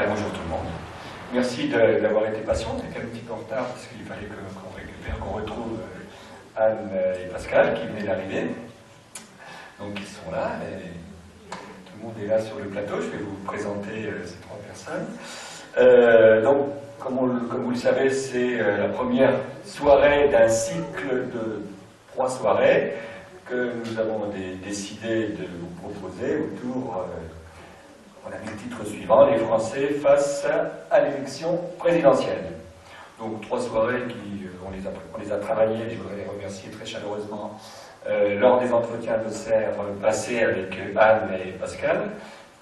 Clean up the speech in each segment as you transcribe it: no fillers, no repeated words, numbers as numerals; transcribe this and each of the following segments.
Enfin, bonjour tout le monde. Merci d'avoir été patient. On était un petit peu en retard parce qu'il fallait qu'on récupère, qu'on retrouve Anne et Pascal qui venaient d'arriver. Donc ils sont là. Tout le monde est là sur le plateau. Je vais vous présenter ces trois personnes. Donc, comme vous le savez, c'est la première soirée d'un cycle de trois soirées que nous avons décidé de vous proposer autour... on a mis le titre suivant, les Français face à l'élection présidentielle. Donc trois soirées qui on les a travaillées, et je voudrais les remercier très chaleureusement lors des entretiens d'Auxerre passés avec Anne et Pascal.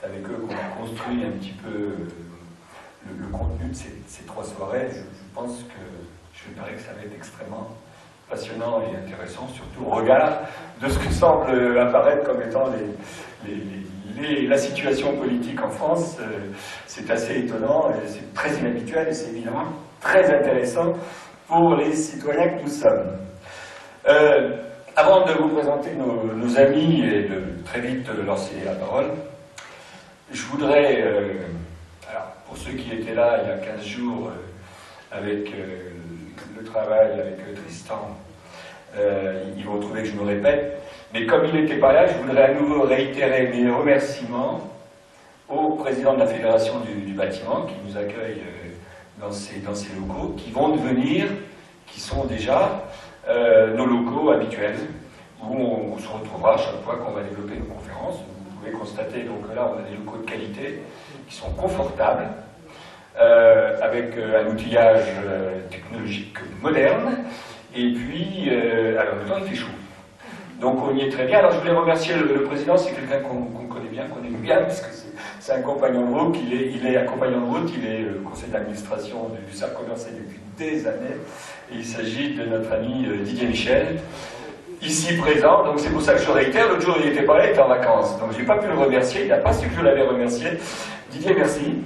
C'est avec eux qu'on a construit un petit peu le contenu de ces trois soirées. Je pense que ça va être extrêmement passionnant et intéressant, surtout au regard de ce que semble apparaître comme étant la situation politique en France. C'est assez étonnant, c'est très inhabituel et c'est évidemment très intéressant pour les citoyens que nous sommes. Avant de vous présenter nos amis et de très vite lancer la parole, je voudrais, alors pour ceux qui étaient là il y a 15 jours avec le travail, avec Tristan, ils vont trouver que je me répète. Mais comme il n'était pas là, je voudrais à nouveau réitérer mes remerciements au président de la Fédération du bâtiment qui nous accueille dans ces locaux, qui vont devenir, qui sont déjà nos locaux habituels, où on se retrouvera chaque fois qu'on va développer nos conférences. Vous pouvez constater donc que là, on a des locaux de qualité qui sont confortables, avec un outillage technologique moderne, et puis, alors le temps il fait chaud. Donc on y est très bien. Alors je voulais remercier le président, c'est quelqu'un qu'on connaît bien, qu'on aime bien, parce que c'est un compagnon de route, il est un compagnon de route, il est conseiller d'administration du Cercle Condorcet depuis des années. Et il s'agit de notre ami Didier Michel, ici présent, donc c'est pour ça que je réitère. L'autre jour il n'était pas là, il était en vacances, donc je n'ai pas pu le remercier, il n'a pas su que je l'avais remercié. Didier, merci.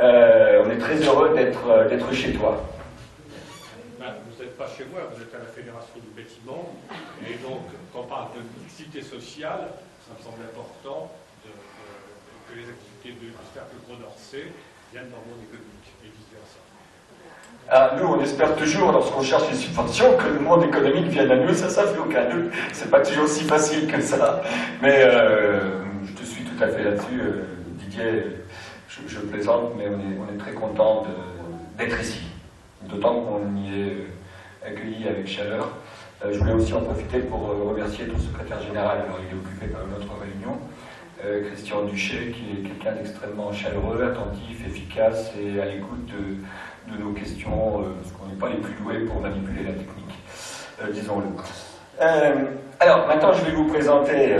On est très heureux d'être chez toi. Vous n'êtes pas chez moi, vous êtes à la Fédération du bâtiment, et donc quand on parle de mixité sociale, ça me semble important que les activités du Cercle Condorcet viennent dans le monde économique et vice-versa. Ah, nous, on espère toujours, lorsqu'on cherche les subventions, que le monde économique vienne à nous, ça fait aucun doute. C'est pas toujours si facile que ça, mais je te suis tout à fait là-dessus, Didier, je plaisante, mais on est très content d'être ici, d'autant qu'on y est accueilli avec chaleur. Je voulais aussi en profiter pour remercier ton secrétaire général, alors il est occupé par une autre réunion, Christian Duché, qui est quelqu'un d'extrêmement chaleureux, attentif, efficace et à l'écoute de nos questions, parce qu'on n'est pas les plus doués pour manipuler la technique, disons-le. Alors, maintenant je vais vous présenter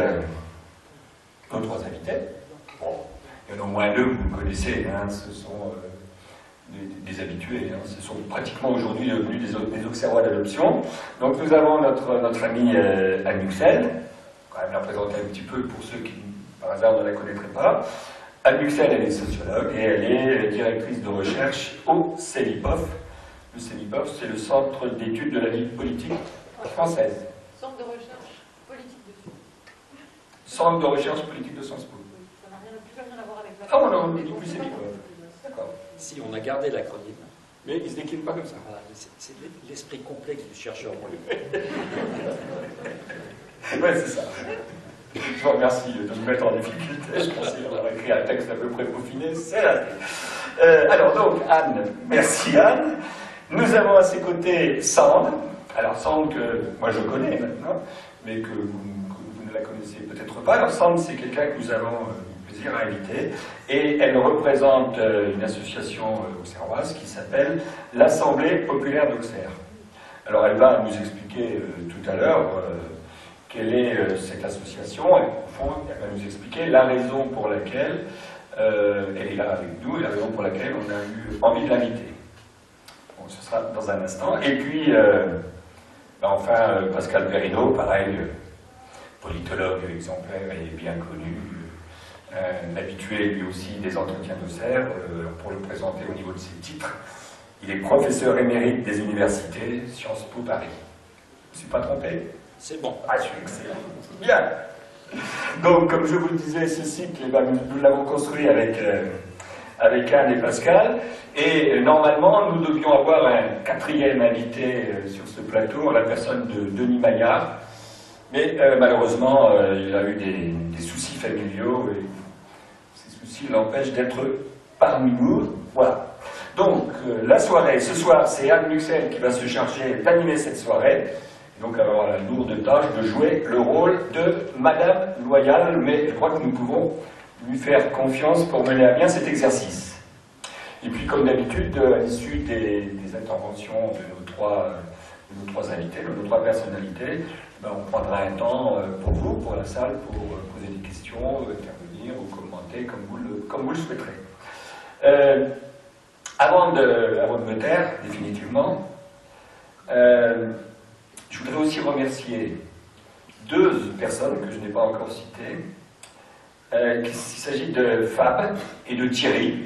nos trois invités. Bon, il y en a au moins deux que vous connaissez, hein, ce sont... des habitués, hein. Ce sont pratiquement aujourd'hui devenus des Auxerrois d'adoption. Donc nous avons notre amie Anne Muxel, quand même la présenter un petit peu pour ceux qui par hasard ne la connaîtraient pas. Anne Muxel, elle est sociologue et elle est directrice de recherche au CEVIPOF. Le CEVIPOF, c'est le Centre d'études de la vie politique française. Centre de recherche politique de Sciences Po. Centre de recherche politique de Sciences Po. Ça n'a plus rien à voir avec la... Ah bon, non, on dit plus CEVIPOF. D'accord. Si, on a gardé l'acronyme. Mais il ne se décline pas comme ça. Voilà, c'est l'esprit complexe du chercheur. Oui, c'est ça. Je vous remercie de me mettre en difficulté. Je pensais qu'on aurait écrit un texte à peu près peaufiné. C'est là. Alors donc, Anne, merci Anne. Nous avons à ses côtés Sandre. Alors Sandre que moi je connais maintenant, mais que vous ne la connaissez peut-être pas. Alors Sandre, c'est quelqu'un que nous avons... à inviter, et elle représente une association auxerroise qui s'appelle l'Assemblée Populaire d'Auxerre. Alors elle va nous expliquer tout à l'heure quelle est cette association, et au fond elle va nous expliquer la raison pour laquelle elle est là avec nous et la raison pour laquelle on a eu envie de l'inviter. Bon, ce sera dans un instant. Et puis enfin Pascal Perrineau, pareil, politologue exemplaire et bien connu, un habitué lui aussi des entretiens d'Auxerre. Pour le présenter au niveau de ses titres, il est professeur émérite des universités Sciences Po Paris. Je ne suis pas trompé? C'est bon. Ah, je suis excellent. Bien. Donc, comme je vous le disais, ce cycle, eh ben, nous l'avons construit avec, avec Anne et Pascal, et normalement nous devions avoir un quatrième invité sur ce plateau, la personne de Denis Maillard, mais malheureusement il a eu des soucis familiaux, et ces soucis l'empêchent d'être parmi nous, voilà. Donc la soirée, ce soir c'est Anne Muxel qui va se charger d'animer cette soirée, donc elle va avoir la lourde tâche de jouer le rôle de Madame Loyale, mais je crois que nous pouvons lui faire confiance pour mener à bien cet exercice. Et puis, comme d'habitude, à l'issue des interventions de nos trois invités, de nos trois personnalités, ben on prendra un temps pour vous, pour la salle, pour poser des questions, intervenir ou commenter comme vous le souhaiterez. Avant de me taire, définitivement, je voudrais aussi remercier deux personnes que je n'ai pas encore citées. Il s'agit de Fab et de Thierry.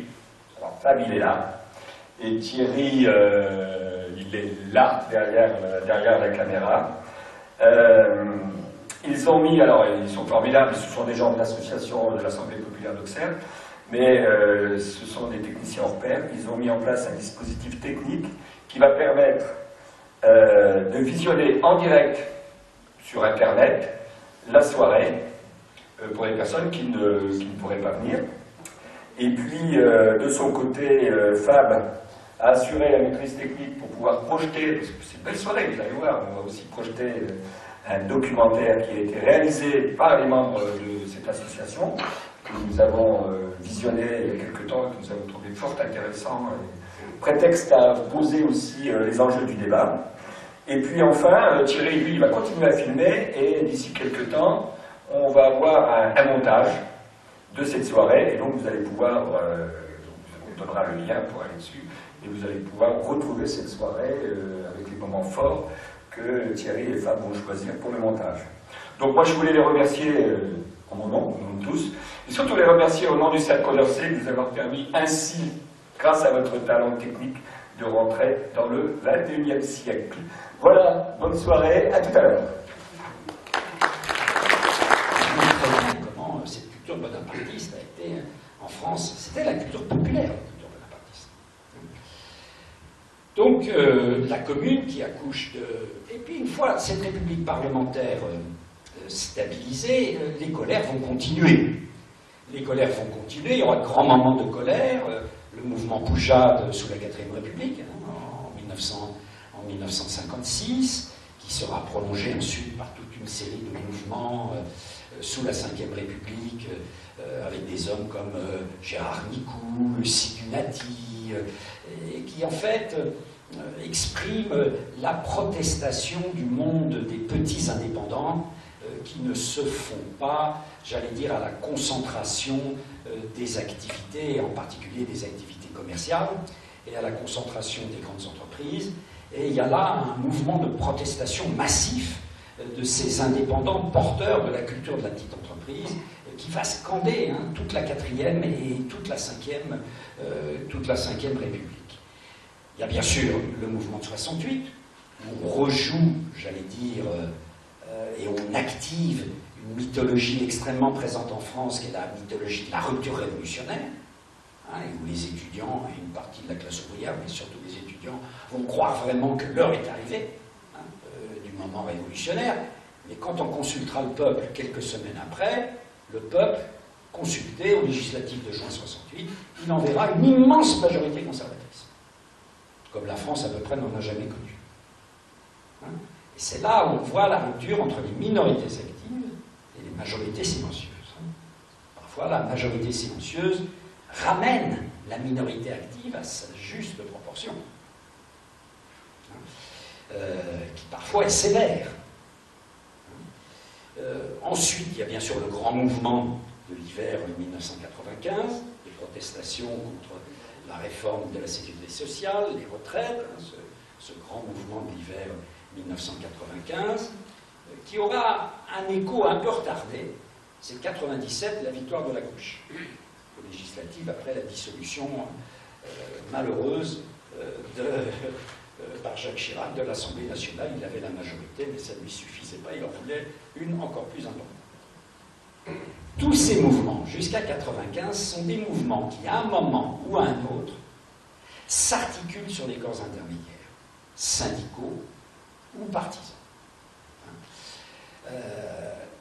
Alors, Fab, il est là. Et Thierry, il est là, derrière la caméra. Ils ont mis, alors ils sont formidables, ce sont des gens de l'association de l'Assemblée Populaire d'Auxerre, mais ce sont des techniciens hors pair. Ils ont mis en place un dispositif technique qui va permettre de visionner en direct sur Internet la soirée, pour les personnes qui ne pourraient pas venir. Et puis, de son côté, Fab a assuré la maîtrise technique pour pouvoir projeter, parce que c'est une belle soirée, vous allez voir, on va aussi projeter un documentaire qui a été réalisé par les membres de cette association, que nous avons visionné il y a quelques temps, que nous avons trouvé fort intéressant, prétexte à poser aussi les enjeux du débat. Et puis enfin, Thierry, lui, il va continuer à filmer, et d'ici quelques temps, on va avoir un montage de cette soirée, et donc vous allez pouvoir, on donnera le lien pour aller dessus, et vous allez pouvoir retrouver cette soirée avec les moments forts que Thierry et Fab vont choisir pour le montage. Donc moi je voulais les remercier en mon nom, nous tous, et surtout les remercier au nom du Cercle Condorcet de nous avoir permis ainsi, grâce à votre talent technique, de rentrer dans le 21e siècle. Voilà, bonne soirée, à tout à l'heure. La culture bonapartiste a été, en France, c'était la culture populaire, la culture bonapartiste. Donc, la commune qui accouche de... Et puis, une fois cette république parlementaire stabilisée, les colères vont continuer. Les colères vont continuer, il y aura de grands moments de colère, le mouvement Poujade sous la 4ème République, hein, en 1956, qui sera prolongé ensuite par toute une série de mouvements... sous la 5e République, avec des hommes comme Gérard Nicou, Lucien Nati, et qui en fait expriment la protestation du monde des petits indépendants qui ne se font pas, j'allais dire, à la concentration des activités, et en particulier des activités commerciales, et à la concentration des grandes entreprises. Et il y a là un mouvement de protestation massif de ces indépendants porteurs de la culture de la petite entreprise qui va scander hein, toute la 4e et toute la 5e République. Il y a bien sûr le mouvement de 68, où on rejoue, j'allais dire, et on active une mythologie extrêmement présente en France qui est la mythologie de la rupture révolutionnaire, hein, et où les étudiants, et une partie de la classe ouvrière, mais surtout les étudiants, vont croire vraiment que l'heure est arrivée. Moment révolutionnaire, mais quand on consultera le peuple quelques semaines après, le peuple, consulté aux législatives de juin 68, il enverra une immense majorité conservatrice, comme la France à peu près n'en a jamais connue. Hein? Et c'est là où on voit la rupture entre les minorités actives et les majorités silencieuses. Hein? Parfois, la majorité silencieuse ramène la minorité active à sa juste proportion. Hein? Qui parfois est sévère. Ensuite, il y a bien sûr le grand mouvement de l'hiver 1995, les protestations contre la réforme de la sécurité sociale, les retraites, hein, ce grand mouvement de l'hiver 1995, qui aura un écho un peu retardé. C'est 97, la victoire de la gauche, aux législatives après la dissolution malheureuse par Jacques Chirac de l'Assemblée nationale. Il avait la majorité, mais ça ne lui suffisait pas, il en voulait une encore plus importante. Tous ces mouvements, jusqu'à 1995, sont des mouvements qui, à un moment ou à un autre, s'articulent sur des corps intermédiaires, syndicaux ou partisans.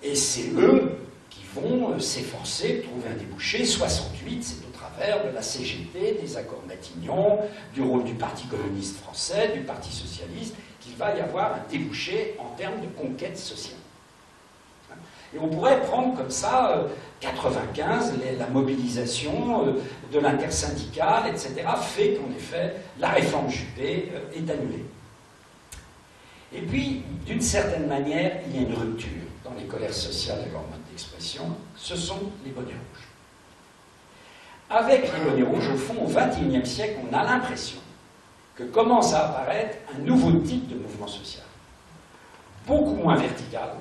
Et c'est eux qui vont s'efforcer de trouver un débouché. 68, c'est au travers de la CGT, des Accords Matignon, du rôle du Parti communiste français, du Parti socialiste, qu'il va y avoir un débouché en termes de conquête sociale. Et on pourrait prendre comme ça 95, la mobilisation de l'intersyndicale, etc., fait qu'en effet, la réforme Juppé est annulée. Et puis, d'une certaine manière, il y a une rupture dans les colères sociales et leur mode d'expression, ce sont les bonnets rouges. Avec les bonnets rouges, au fond, au XXIe siècle, on a l'impression que commence à apparaître un nouveau type de mouvement social, beaucoup moins vertical,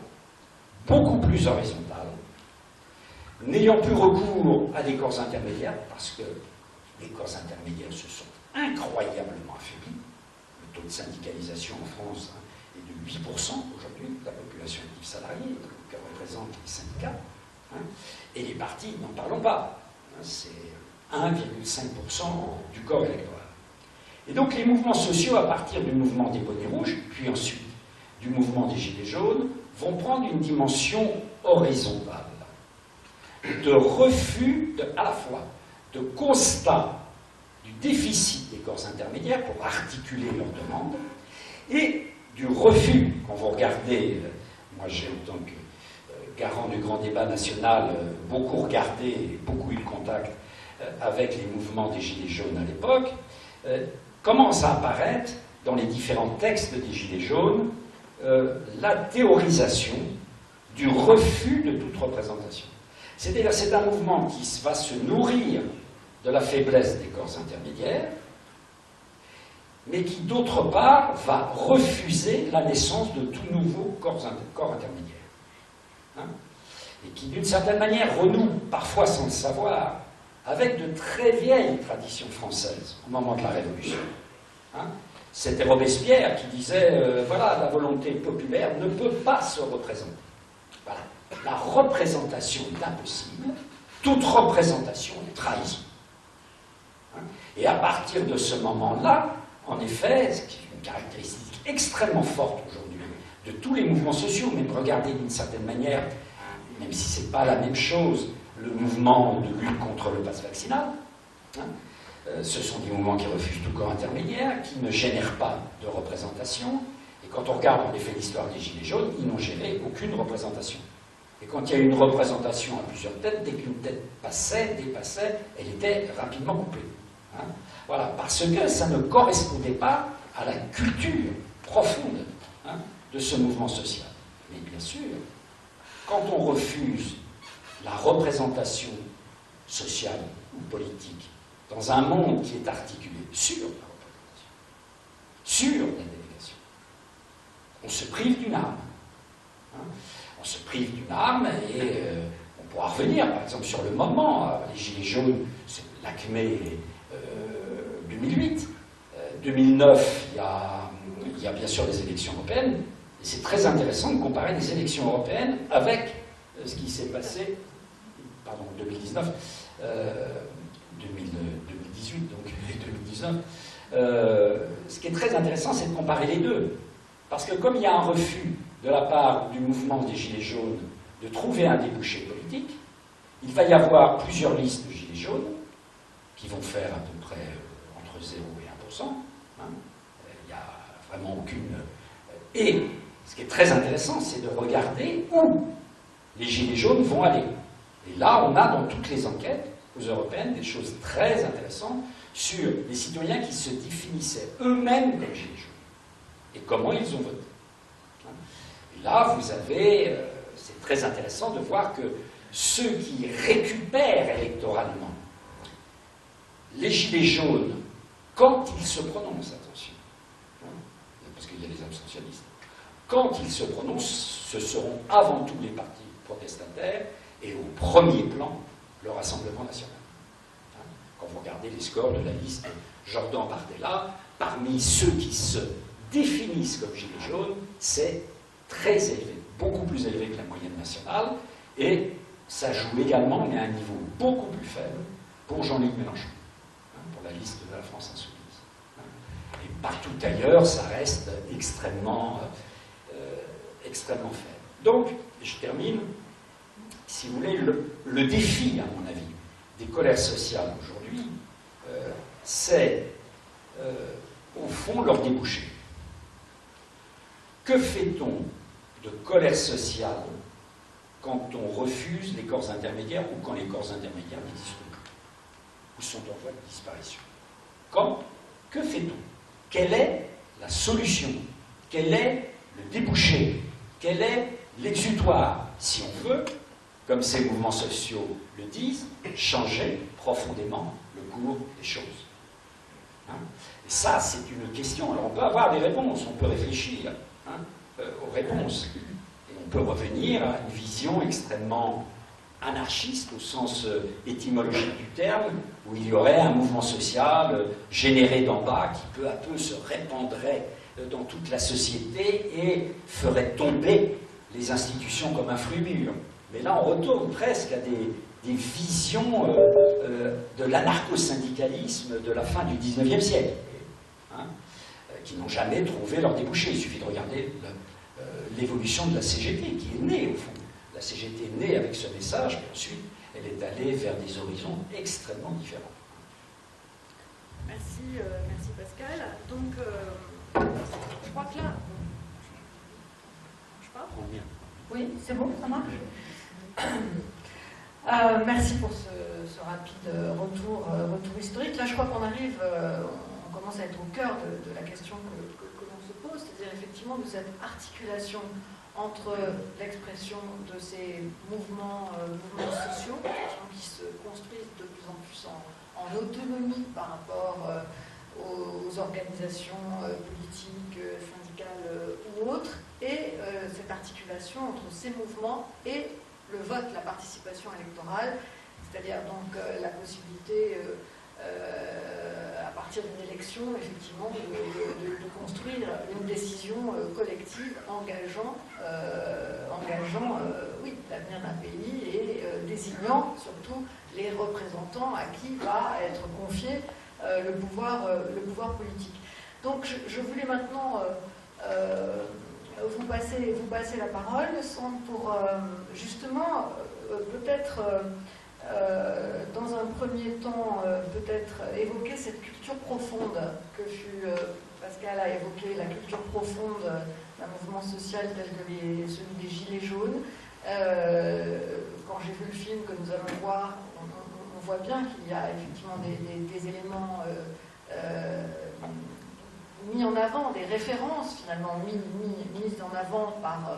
beaucoup plus horizontal, n'ayant plus recours à des corps intermédiaires, parce que les corps intermédiaires se sont incroyablement affaiblis. Le taux de syndicalisation en France est de 8% aujourd'hui, la population active salariée, que représentent les syndicats, et les partis, n'en parlons pas, c'est 1,5% du corps électoral. Et donc les mouvements sociaux, à partir du mouvement des bonnets rouges, puis ensuite du mouvement des gilets jaunes, vont prendre une dimension horizontale, de refus à la fois de constat du déficit des corps intermédiaires pour articuler leurs demandes, et du refus, quand vous regardez, moi j'ai en tant que garant du grand débat national beaucoup regardé et beaucoup eu de contact avec les mouvements des Gilets jaunes à l'époque, commence à apparaître dans les différents textes des Gilets jaunes la théorisation du refus de toute représentation. C'est-à-dire c'est un mouvement qui va se nourrir de la faiblesse des corps intermédiaires, mais qui d'autre part va refuser la naissance de tout nouveau corps intermédiaire. Et qui d'une certaine manière renoue, parfois sans le savoir, avec de très vieilles traditions françaises au moment de la Révolution. C'était Robespierre qui disait voilà, la volonté populaire ne peut pas se représenter. Voilà. La représentation est impossible, toute représentation est trahison. Et à partir de ce moment-là, en effet, ce qui est une caractéristique extrêmement forte aujourd'hui de tous les mouvements sociaux, même regardez d'une certaine manière, même si ce n'est pas la même chose, le mouvement de lutte contre le passe vaccinal, ce sont des mouvements qui refusent tout corps intermédiaire, qui ne génèrent pas de représentation, et quand on regarde en effet l'histoire des Gilets jaunes, ils n'ont généré aucune représentation. Et quand il y a eu une représentation à plusieurs têtes, dès qu'une tête passait, dépassait, elle était rapidement coupée. Voilà, parce que ça ne correspondait pas à la culture profonde de ce mouvement social. Mais bien sûr, quand on refuse la représentation sociale ou politique dans un monde qui est articulé sur la représentation, sur la délégation, on se prive d'une arme. On se prive d'une arme et on pourra revenir, par exemple, sur le moment, les Gilets jaunes, c'est l'acmé 2008. 2009, il y a bien sûr les élections européennes, et c'est très intéressant de comparer les élections européennes avec ce qui s'est passé, pardon, 2019, 2018, donc, et 2019. Ce qui est très intéressant, c'est de comparer les deux. Parce que comme il y a un refus de la part du mouvement des Gilets jaunes de trouver un débouché politique, il va y avoir plusieurs listes de Gilets jaunes qui vont faire à peu près entre 0 et 1%. Il n'y a vraiment aucune... Et ce qui est très intéressant, c'est de regarder où les Gilets jaunes vont aller. Et là, on a dans toutes les enquêtes aux européennes des choses très intéressantes sur les citoyens qui se définissaient eux-mêmes comme Gilets jaunes et comment ils ont voté. Et là, vous avez... c'est très intéressant de voir que ceux qui récupèrent électoralement les Gilets jaunes, quand ils se prononcent, attention, parce qu'il y a les abstentionnistes, quand ils se prononcent, ce seront avant tout les partis protestataires et au premier plan, le Rassemblement national. Quand vous regardez les scores de la liste Jordan-Bardella, parmi ceux qui se définissent comme Gilets jaunes, c'est très élevé, beaucoup plus élevé que la moyenne nationale, et ça joue également, mais à un niveau beaucoup plus faible pour Jean-Luc Mélenchon, pour la liste de la France insoumise. Et partout ailleurs, ça reste extrêmement, extrêmement faible. Donc, je termine, si vous voulez, le défi, à mon avis, des colères sociales aujourd'hui, c'est, au fond, leur débouché. Que fait-on de colère sociale quand on refuse les corps intermédiaires ou quand les corps intermédiaires n'existent plus ou sont en voie de disparition? Que fait-on? Quelle est la solution? Quel est le débouché? Quel est l'exutoire? Si on veut, comme ces mouvements sociaux le disent, changer profondément le cours des choses. Hein? Et ça, c'est une question. Alors on peut avoir des réponses, on peut réfléchir aux réponses. Et on peut revenir à une vision extrêmement anarchiste au sens étymologique du terme, où il y aurait un mouvement social généré d'en bas qui peu à peu se répandrait dans toute la société et ferait tomber les institutions comme un fruit mûr. Mais là, on retourne presque à des visions de l'anarcho-syndicalisme de la fin du 19e siècle, hein, qui n'ont jamais trouvé leur débouché. Il suffit de regarder l'évolution de la CGT, qui est née, au fond. La CGT est née avec ce message, puis ensuite, elle est allée vers des horizons extrêmement différents. Merci, merci Pascal. Donc, je crois que là... Je parle ? Oui, c'est bon, ça marche ? Merci pour ce rapide retour historique. Là, je crois qu'on arrive... on commence à être au cœur de la question que l'on se pose, c'est-à-dire effectivement de cette articulation entre l'expression de ces mouvements sociaux qui se construisent de plus en plus en autonomie par rapport aux organisations politiques, syndicales ou autres, et cette articulation entre ces mouvements et le vote, la participation électorale, c'est-à-dire donc la possibilité... à partir d'une élection, effectivement, de construire une décision collective engageant oui, l'avenir d'un pays et désignant surtout les représentants à qui va être confié le pouvoir politique. Donc je voulais maintenant vous passer la parole pour justement peut-être... dans un premier temps, peut-être évoquer cette culture profonde que fut, Pascal a évoqué, la culture profonde d'un mouvement social tel que celui des Gilets jaunes. Quand j'ai vu le film que nous allons voir, on voit bien qu'il y a effectivement des éléments mis en avant, des références finalement mises en avant par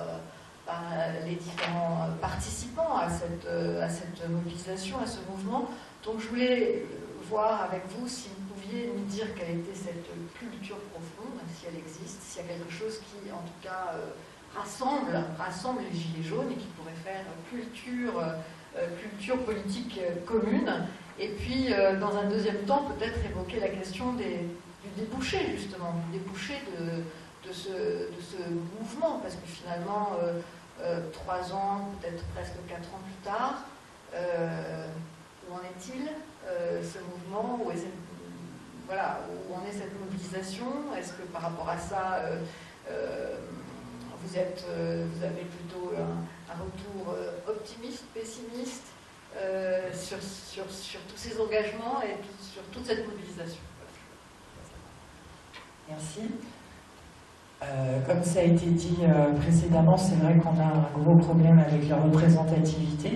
les différents participants à cette mobilisation, à ce mouvement. Donc je voulais voir avec vous si vous pouviez nous dire quelle était cette culture profonde, si elle existe, s'il y a quelque chose qui, en tout cas, rassemble les Gilets jaunes et qui pourrait faire culture politique commune. Et puis, dans un deuxième temps, peut-être évoquer la question du débouché, justement, du débouché de ce mouvement, parce que finalement, 3 ans, peut-être presque 4 ans plus tard, où en est-il, ce mouvement, où en est cette mobilisation? Est-ce que par rapport à ça, vous avez plutôt un retour optimiste, pessimiste sur tous ces engagements et sur toute cette mobilisation? Merci. Comme ça a été dit précédemment, c'est vrai qu'on a un gros problème avec la représentativité.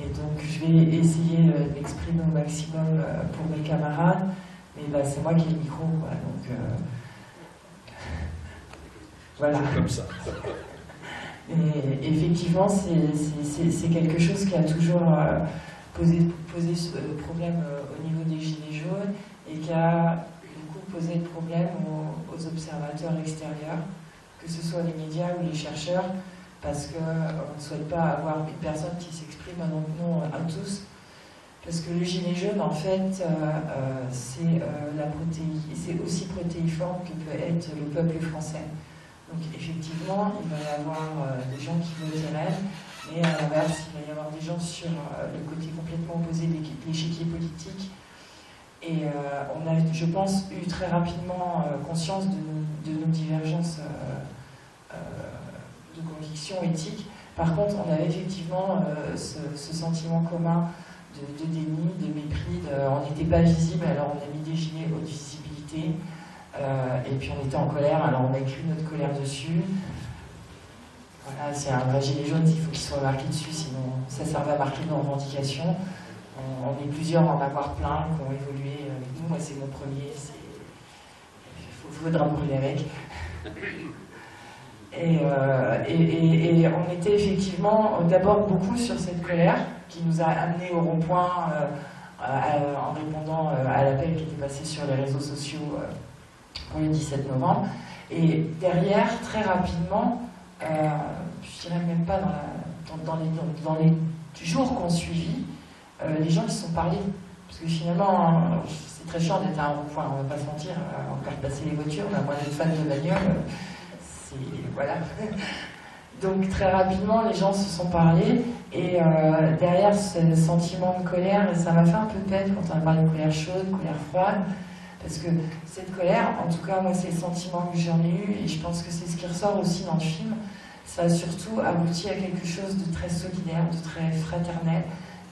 Et donc je vais essayer de m'exprimer au maximum pour mes camarades. Mais bah, c'est moi qui ai le micro, quoi. Donc, voilà. Comme ça. Et effectivement, c'est quelque chose qui a toujours posé ce problème au niveau des Gilets jaunes et qui a... poser le problème aux observateurs extérieurs, que ce soit les médias ou les chercheurs, parce qu'on ne souhaite pas avoir une personne qui s'exprime à notre nom à tous, parce que le gilet jaune, en fait, c'est aussi protéiforme que peut être le peuple français. Donc effectivement, il va y avoir des gens qui votent RN, Mais à l'inverse, il va y avoir des gens sur le côté complètement opposé de l'échiquier politique. Et on a, je pense, eu très rapidement conscience de nos divergences de conviction éthique. Par contre, on avait effectivement ce sentiment commun de déni, de mépris, on n'était pas visible, alors on a mis des gilets haute visibilité, et puis on était en colère, alors on a écrit notre colère dessus. Voilà, c'est un vrai gilet jaune, il faut qu'il soit marqué dessus, sinon ça sert à marquer nos revendications. On est plusieurs à en avoir plein, qui ont évolué avec nous, moi c'est mon premier, il faudra brûler avec. Et on était effectivement d'abord beaucoup sur cette colère qui nous a amenés au rond-point en répondant à l'appel qui était passé sur les réseaux sociaux pour le 17 novembre. Et derrière, très rapidement, je dirais même pas dans les jours qu'on suivit, les gens qui se sont parlés. Parce que finalement, c'est très chiant d'être à un rond-point, on ne va pas se mentir, on regarde passer les voitures, on a moins d'être fan de bagnole. Voilà. Donc très rapidement, les gens se sont parlé et derrière ce sentiment de colère, et ça m'a fait un peu peine quand on a parlé de colère chaude, colère froide, parce que cette colère, en tout cas moi c'est le sentiment que j'en ai eu et je pense que c'est ce qui ressort aussi dans le film, ça a surtout abouti à quelque chose de très solidaire, de très fraternel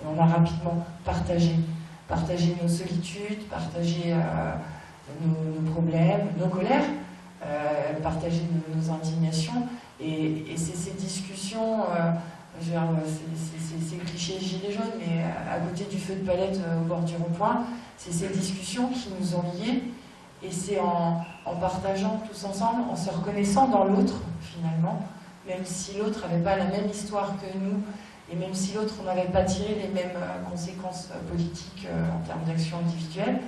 et on a rapidement partagé nos solitudes, partagé nos problèmes, nos colères. Partager nos indignations et c'est ces discussions c'est cliché gilet jaune mais à côté du feu de palette au bord du rond-point, c'est ces discussions qui nous ont liés et c'est en partageant tous ensemble, en se reconnaissant dans l'autre finalement, même si l'autre n'avait pas la même histoire que nous et même si l'autre n'avait pas tiré les mêmes conséquences politiques en termes d'action individuelle.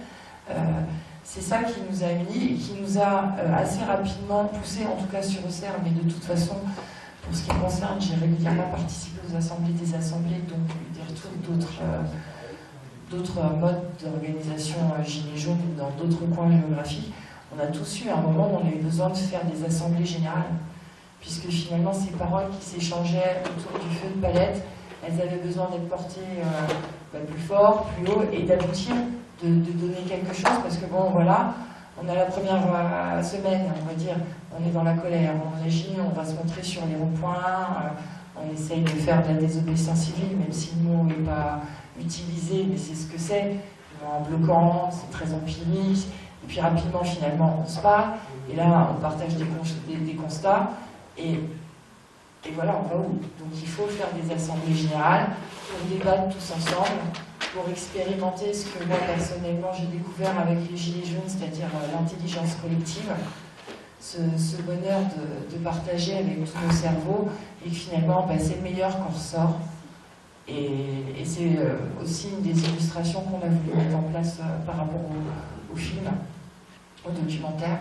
C'est ça qui nous a unis et qui nous a assez rapidement poussé, en tout cas sur Auxerre, mais de toute façon, pour ce qui me concerne, j'ai régulièrement participé aux assemblées des assemblées, donc des retours d'autres modes d'organisation gilets jaunes dans d'autres coins géographiques. On a tous eu à un moment où on a eu besoin de faire des assemblées générales, puisque finalement ces paroles qui s'échangeaient autour du feu de palette, elles avaient besoin d'être portées plus fort, plus haut et d'aboutir. De donner quelque chose, parce que bon, voilà, on a la première semaine, on va dire, on est dans la colère, on agit, on va se montrer sur les ronds-points, on essaye de faire de la désobéissance civile, même si le mot n'est pas utilisé, mais c'est ce que c'est, en bloquant, c'est très empirique, et puis rapidement, finalement, on se parle, et là, on partage des constats, et voilà, on va où? Donc il faut faire des assemblées générales, pour débattre tous ensemble, pour expérimenter ce que moi personnellement j'ai découvert avec les gilets jaunes, c'est-à-dire l'intelligence collective, ce bonheur de partager avec tous nos cerveaux et finalement ben, c'est le meilleur qu'on ressort et c'est aussi une des illustrations qu'on a voulu mettre en place par rapport au film, au documentaire.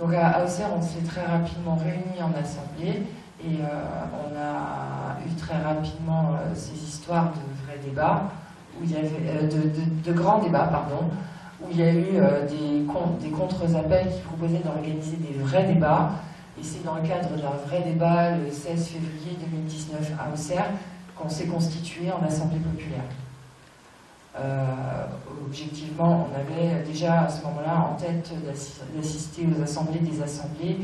Donc à Auxerre on s'est très rapidement réunis en assemblée et on a eu très rapidement ces histoires de vrais débats. Où il y avait, de grands débats, pardon, où il y a eu des contre-appels qui proposaient d'organiser des vrais débats. Et c'est dans le cadre d'un vrai débat, le 16 février 2019 à Auxerre, qu'on s'est constitué en Assemblée populaire. Objectivement, on avait déjà à ce moment-là en tête d'assister aux assemblées des assemblées,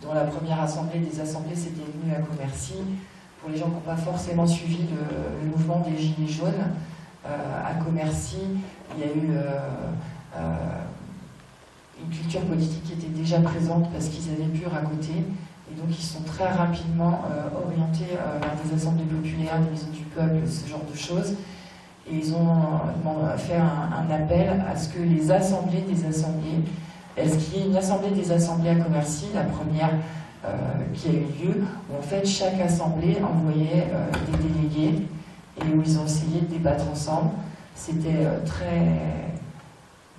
dont la première assemblée des assemblées s'était tenue à Commercy. Pour les gens qui n'ont pas forcément suivi le mouvement des Gilets jaunes, à Commercy, il y a eu une culture politique qui était déjà présente parce qu'ils avaient pu raconter et donc ils sont très rapidement orientés vers des assemblées populaires, des maisons du peuple, ce genre de choses et ils ont fait un appel à ce que les assemblées des assemblées, est-ce qu'il y ait une assemblée des assemblées à Commercy, la première qui a eu lieu, où en fait chaque assemblée envoyait des délégués et où ils ont essayé de débattre ensemble. C'était très,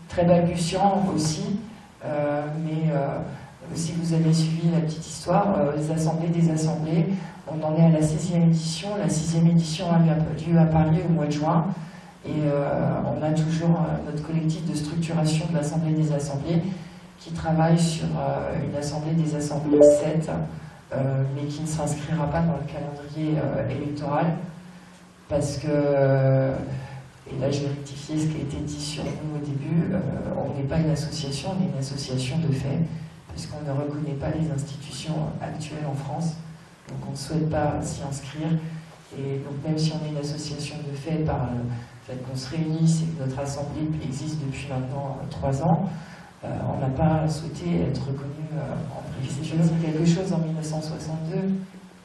très balbutiant aussi, mais si vous avez suivi la petite histoire, les assemblées des assemblées, on en est à la 6e édition. La 6e édition a lieu à Paris au mois de juin, et on a toujours notre collectif de structuration de l'Assemblée des assemblées qui travaille sur une Assemblée des assemblées 7, mais qui ne s'inscrira pas dans le calendrier électoral, parce que, et là je vais rectifier ce qui a été dit sur nous au début, on n'est pas une association, on est une association de fait, parce qu'on ne reconnaît pas les institutions actuelles en France, donc on ne souhaite pas s'y inscrire, et donc même si on est une association de fait par le fait qu'on se réunisse et que notre assemblée existe depuis maintenant 3 ans, on n'a pas souhaité être reconnu en privilège. C'est quelque chose en 1962,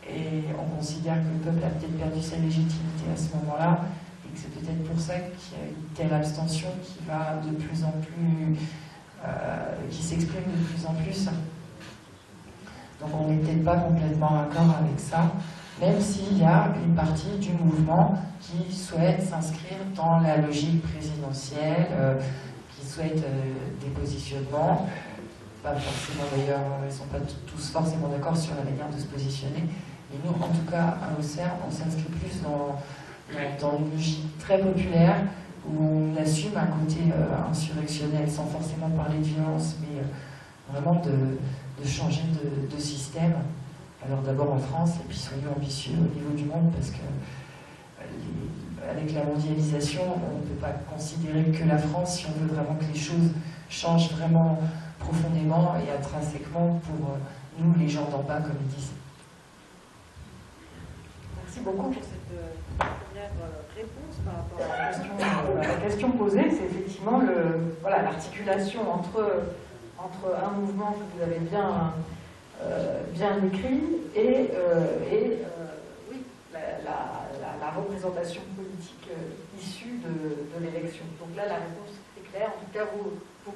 et on considère que le peuple a peut-être perdu sa légitimité à ce moment-là, et que c'est peut-être pour ça qu'il y a une telle abstention qui va de plus en plus, qui s'exprime de plus en plus. Donc on n'est peut-être pas complètement d'accord avec ça, même s'il y a une partie du mouvement qui souhaite s'inscrire dans la logique présidentielle, qui souhaite des positionnements, pas forcément d'ailleurs, ils ne sont pas tous forcément d'accord sur la manière de se positionner, mais nous, en tout cas, à Auxerre, on s'inscrit plus dans une logique très populaire, où on assume un côté insurrectionnel, sans forcément parler de violence, mais vraiment de changer de système. Alors d'abord en France, et puis soyons ambitieux au niveau du monde, parce que avec la mondialisation, on ne peut pas considérer que la France, si on veut vraiment que les choses changent vraiment profondément et intrinsèquement pour nous, les gens d'en bas, comme ils disent. Merci beaucoup pour cette première réponse par rapport à la question posée. C'est effectivement l'articulation entre un mouvement que vous avez bien écrit et la représentation politique issue de l'élection. Donc là, la réponse est claire, en tout cas vous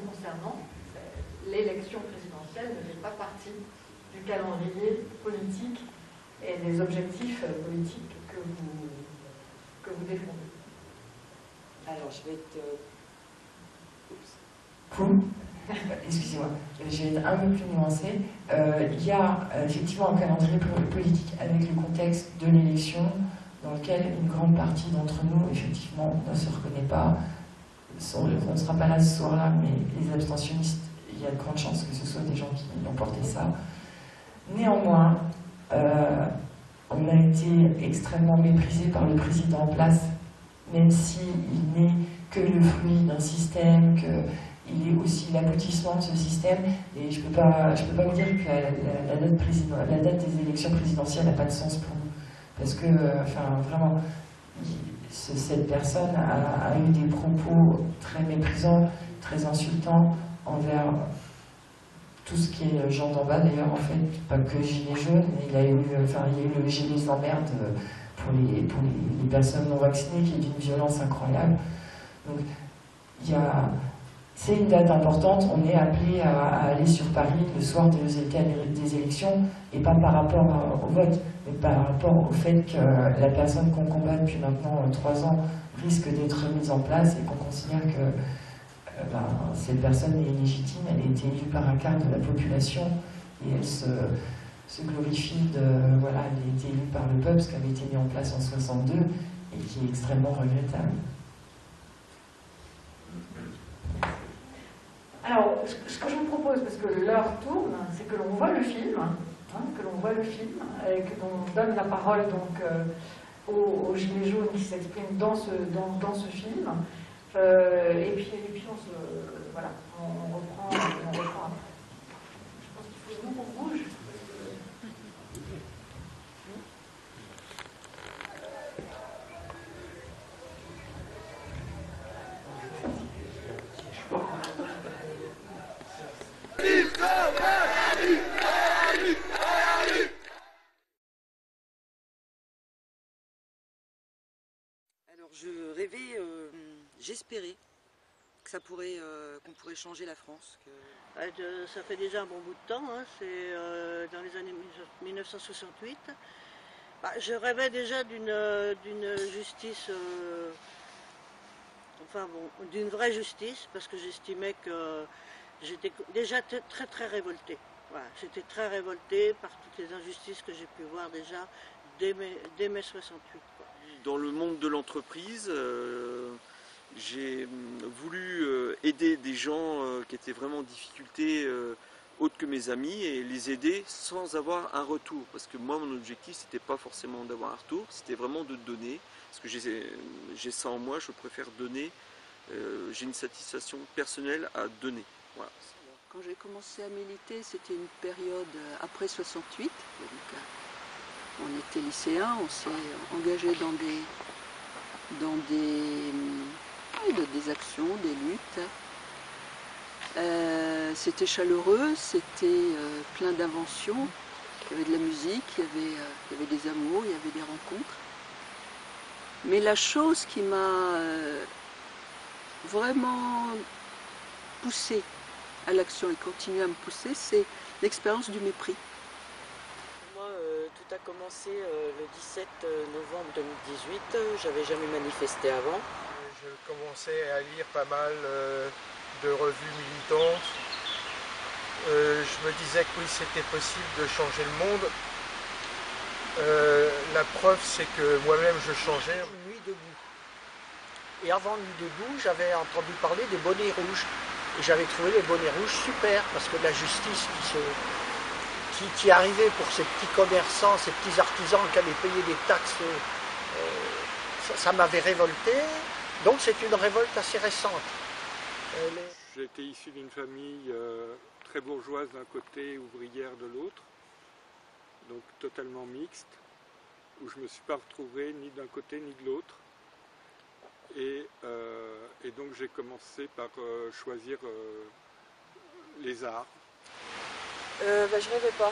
concernant. L'élection présidentielle ne fait pas partie du calendrier politique et des objectifs politiques que vous défendez. Alors, je vais être... Excusez-moi, je vais être un peu plus nuancée. Il y a effectivement un calendrier politique avec le contexte de l'élection dans lequel une grande partie d'entre nous, effectivement, ne se reconnaît pas. On ne sera pas là ce soir-là, mais les abstentionnistes, il y a de grandes chances que ce soit des gens qui ont porté ça. Néanmoins, on a été extrêmement méprisé par le président en place, même s'il n'est que le fruit d'un système, il est aussi l'aboutissement de ce système, et je ne peux pas vous dire que la date des élections présidentielles n'a pas de sens pour nous, parce que, enfin, vraiment, cette personne a eu des propos très méprisants, très insultants, envers tout ce qui est gens d'en bas, d'ailleurs, en fait, pas que Gilets jaunes, mais il y a eu le Gilets emmerde pour les personnes non vaccinées, qui est d'une violence incroyable. Donc, c'est une date importante, on est appelé à aller sur Paris le soir des élections, et pas par rapport au vote, mais par rapport au fait que la personne qu'on combat depuis maintenant 3 ans risque d'être mise en place, et qu'on considère que cette personne est illégitime, elle a été élue par un quart de la population, et elle se glorifie elle a été élue par le peuple, ce qui avait été mis en place en 62, et qui est extrêmement regrettable. Alors, ce que je vous propose, parce que l'heure tourne, c'est que l'on voit le film, et qu'on donne la parole donc aux Gilets jaunes qui s'expriment dans ce film, et puis on reprend après. Je pense qu'il faut nous qu'on bouge. Je rêvais, j'espérais que qu'on pourrait changer la France. Ça fait déjà un bon bout de temps, hein, c'est dans les années 1968. Je rêvais déjà d'une justice, d'une vraie justice, parce que j'estimais que j'étais déjà très très révoltée. Voilà, j'étais très révoltée par toutes les injustices que j'ai pu voir déjà dès mai 68. Dans le monde de l'entreprise, j'ai voulu aider des gens qui étaient vraiment en difficulté autres que mes amis et les aider sans avoir un retour. Parce que moi, mon objectif, c'était pas forcément d'avoir un retour, c'était vraiment de donner. Parce que j'ai ça en moi, je préfère donner. J'ai une satisfaction personnelle à donner. Voilà. Quand j'ai commencé à militer, c'était une période après 68. Donc, on était lycéens, on s'est engagé dans des actions, des luttes. C'était chaleureux, c'était plein d'inventions. Il y avait de la musique, il y avait des amours, il y avait des rencontres. Mais la chose qui m'a vraiment poussée à l'action et continue à me pousser, c'est l'expérience du mépris. Moi, tout a commencé le 17 novembre 2018. J'avais jamais manifesté avant. Je commençais à lire pas mal de revues militantes. Je me disais que oui, c'était possible de changer le monde. La preuve, c'est que moi-même, je changeais. Nuit debout. Et avant Nuit debout, j'avais entendu parler des bonnets rouges. Et j'avais trouvé les bonnets rouges super, parce que de la justice qui arrivait pour ces petits commerçants, ces petits artisans qui allaient payer des taxes, ça m'avait révolté. Donc c'est une révolte assez récente. J'étais issu d'une famille très bourgeoise d'un côté, ouvrière de l'autre, donc totalement mixte, où je ne me suis pas retrouvé ni d'un côté ni de l'autre. Et donc j'ai commencé par choisir les arts. Je rêvais pas.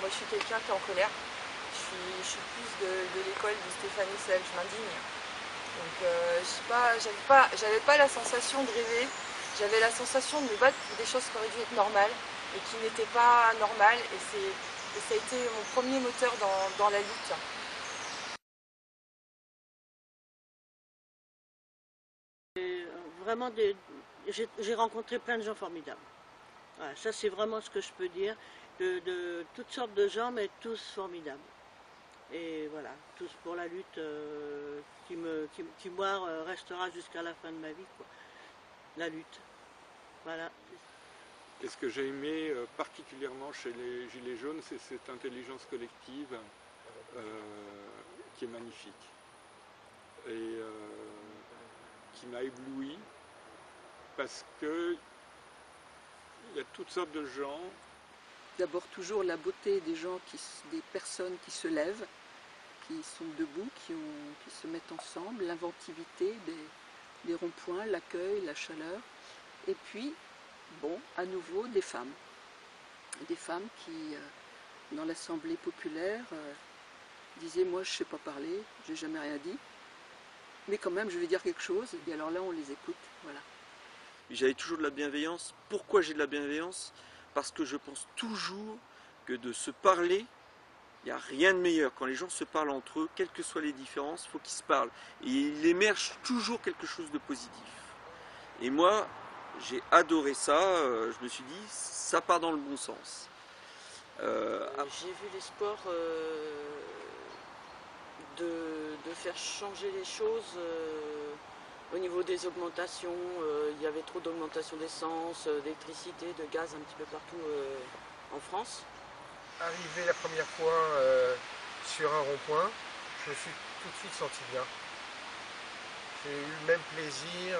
Moi je suis quelqu'un qui est en colère. Je suis plus de l'école de Stéphanie Sell, je m'indigne. Donc j'avais pas la sensation de rêver. J'avais la sensation de me battre pour des choses qui auraient dû être normales et qui n'étaient pas normales. Et ça a été mon premier moteur dans la lutte. Vraiment, j'ai rencontré plein de gens formidables. Voilà, ça, c'est vraiment ce que je peux dire, de toutes sortes de gens, mais tous formidables. Et voilà, tous pour la lutte qui moi, restera jusqu'à la fin de ma vie, quoi. La lutte. Voilà. Et ce que j'ai aimé particulièrement chez les Gilets jaunes, c'est cette intelligence collective qui est magnifique. Et qui m'a ébloui, parce qu'il y a toutes sortes de gens. D'abord toujours la beauté des gens, des personnes qui se lèvent, qui sont debout, qui se mettent ensemble, l'inventivité des ronds-points, l'accueil, la chaleur. Et puis, bon, à nouveau des femmes. Des femmes qui, dans l'Assemblée populaire, disaient « moi je ne sais pas parler, j'ai jamais rien dit ». Mais quand même, je vais dire quelque chose, et alors là, on les écoute, voilà. J'avais toujours de la bienveillance. Pourquoi j'ai de la bienveillance? Parce que je pense toujours que de se parler, il n'y a rien de meilleur. Quand les gens se parlent entre eux, quelles que soient les différences, il faut qu'ils se parlent. Et il émerge toujours quelque chose de positif. Et moi, j'ai adoré ça. Je me suis dit, ça part dans le bon sens. J'ai vu l'espoir... De faire changer les choses au niveau des augmentations. Il y avait trop d'augmentations d'essence, d'électricité, de gaz un petit peu partout en France. Arrivé la première fois sur un rond-point, je me suis tout de suite senti bien. J'ai eu le même plaisir,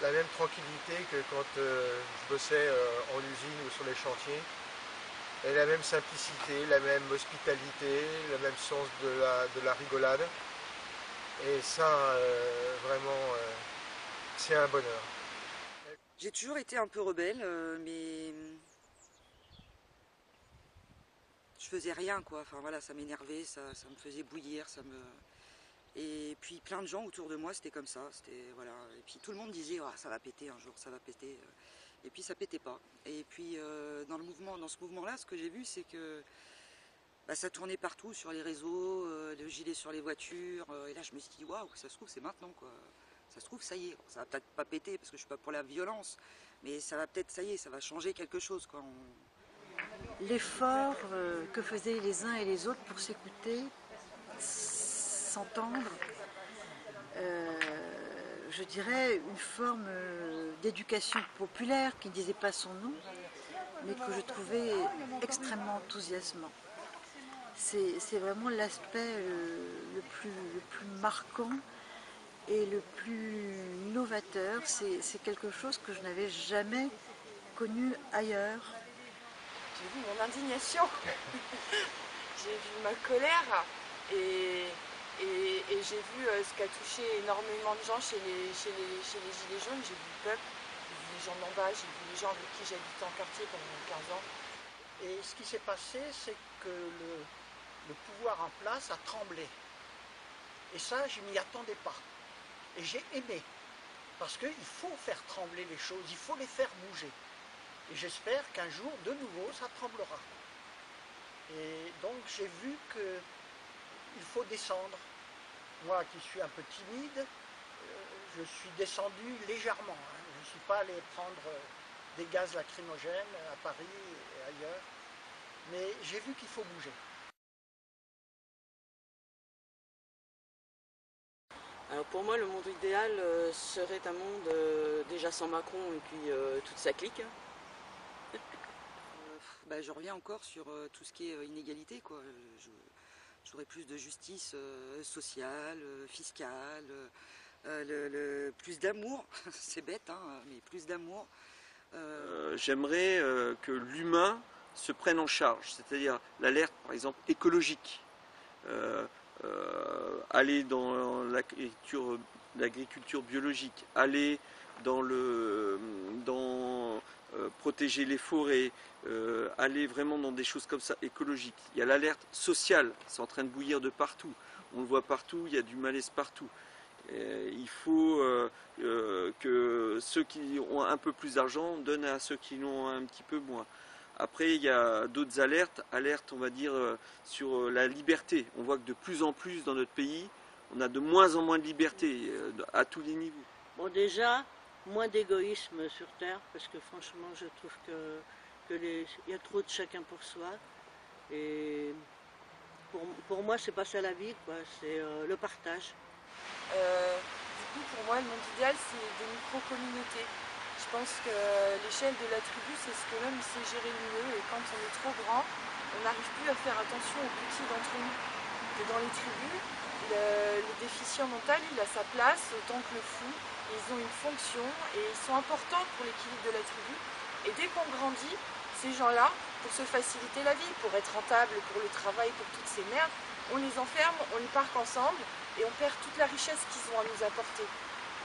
la même tranquillité que quand je bossais en usine ou sur les chantiers. Et la même simplicité, la même hospitalité, le même sens de la rigolade. Et ça, vraiment, c'est un bonheur. J'ai toujours été un peu rebelle, mais je faisais rien, quoi. Enfin voilà, ça m'énervait, ça me faisait bouillir, ça me... Et puis plein de gens autour de moi, c'était comme ça. Voilà. Et puis tout le monde disait, oh, ça va péter un jour, ça va péter... Et puis ça pétait pas. Et puis dans ce mouvement-là, ce que j'ai vu, c'est que ça tournait partout sur les réseaux, le gilet sur les voitures. Et là, je me suis dit, waouh, ça se trouve, c'est maintenant, quoi. Ça se trouve, ça y est. Ça va peut-être pas péter parce que je suis pas pour la violence, mais ça va peut-être, ça y est, ça va changer quelque chose, quoi. L'effort que faisaient les uns et les autres pour s'écouter, s'entendre. Je dirais, une forme d'éducation populaire qui ne disait pas son nom, mais que je trouvais extrêmement enthousiasmant. C'est vraiment l'aspect le plus marquant et le plus novateur. C'est quelque chose que je n'avais jamais connu ailleurs. J'ai vu mon indignation, j'ai vu ma colère et j'ai vu ce qui a touché énormément de gens chez les Gilets jaunes. J'ai vu le peuple, j'ai vu les gens d'en bas, j'ai vu les gens avec qui j'habitais en quartier pendant 15 ans. Et ce qui s'est passé, c'est que le pouvoir en place a tremblé. Et ça, je m'y attendais pas. Et j'ai aimé. Parce qu'il faut faire trembler les choses, il faut les faire bouger. Et j'espère qu'un jour, de nouveau, ça tremblera. Et donc, j'ai vu qu'il faut descendre. Moi, qui suis un peu timide, je suis descendu légèrement. Hein. Je ne suis pas allé prendre des gaz lacrymogènes à Paris et ailleurs. Mais j'ai vu qu'il faut bouger. Alors pour moi, le monde idéal serait un monde déjà sans Macron et puis toute sa clique. Je reviens encore sur tout ce qui est inégalité, quoi. J'aurais plus de justice sociale, fiscale, plus d'amour, c'est bête, hein, mais plus d'amour. J'aimerais que l'humain se prenne en charge, c'est-à-dire l'alerte, par exemple, écologique. Aller dans l'agriculture biologique, aller dans protéger les forêts, aller vraiment dans des choses comme ça, écologiques. Il y a l'alerte sociale, c'est en train de bouillir de partout. On le voit partout, il y a du malaise partout. Et il faut que ceux qui ont un peu plus d'argent donnent à ceux qui l'ont un petit peu moins. Après, il y a d'autres alertes, on va dire, sur la liberté. On voit que de plus en plus dans notre pays, on a de moins en moins de liberté à tous les niveaux. Bon, déjà, moins d'égoïsme sur Terre, parce que franchement, je trouve qu'il y a trop de chacun pour soi. Et pour moi, c'est pas ça la vie, quoi. C'est le partage. Du coup, pour moi, le monde idéal, c'est des micro-communautés. Je pense que l'échelle de la tribu, c'est ce que l'homme sait gérer le mieux. Et quand on est trop grand, on n'arrive plus à faire attention aux petits d'entre nous. Et dans les tribus, le déficient mental, il a sa place autant que le fou. Ils ont une fonction et ils sont importants pour l'équilibre de la tribu. Et dès qu'on grandit, ces gens-là, pour se faciliter la vie, pour être rentable, pour le travail, pour toutes ces merdes, on les enferme, on les parque ensemble et on perd toute la richesse qu'ils ont à nous apporter.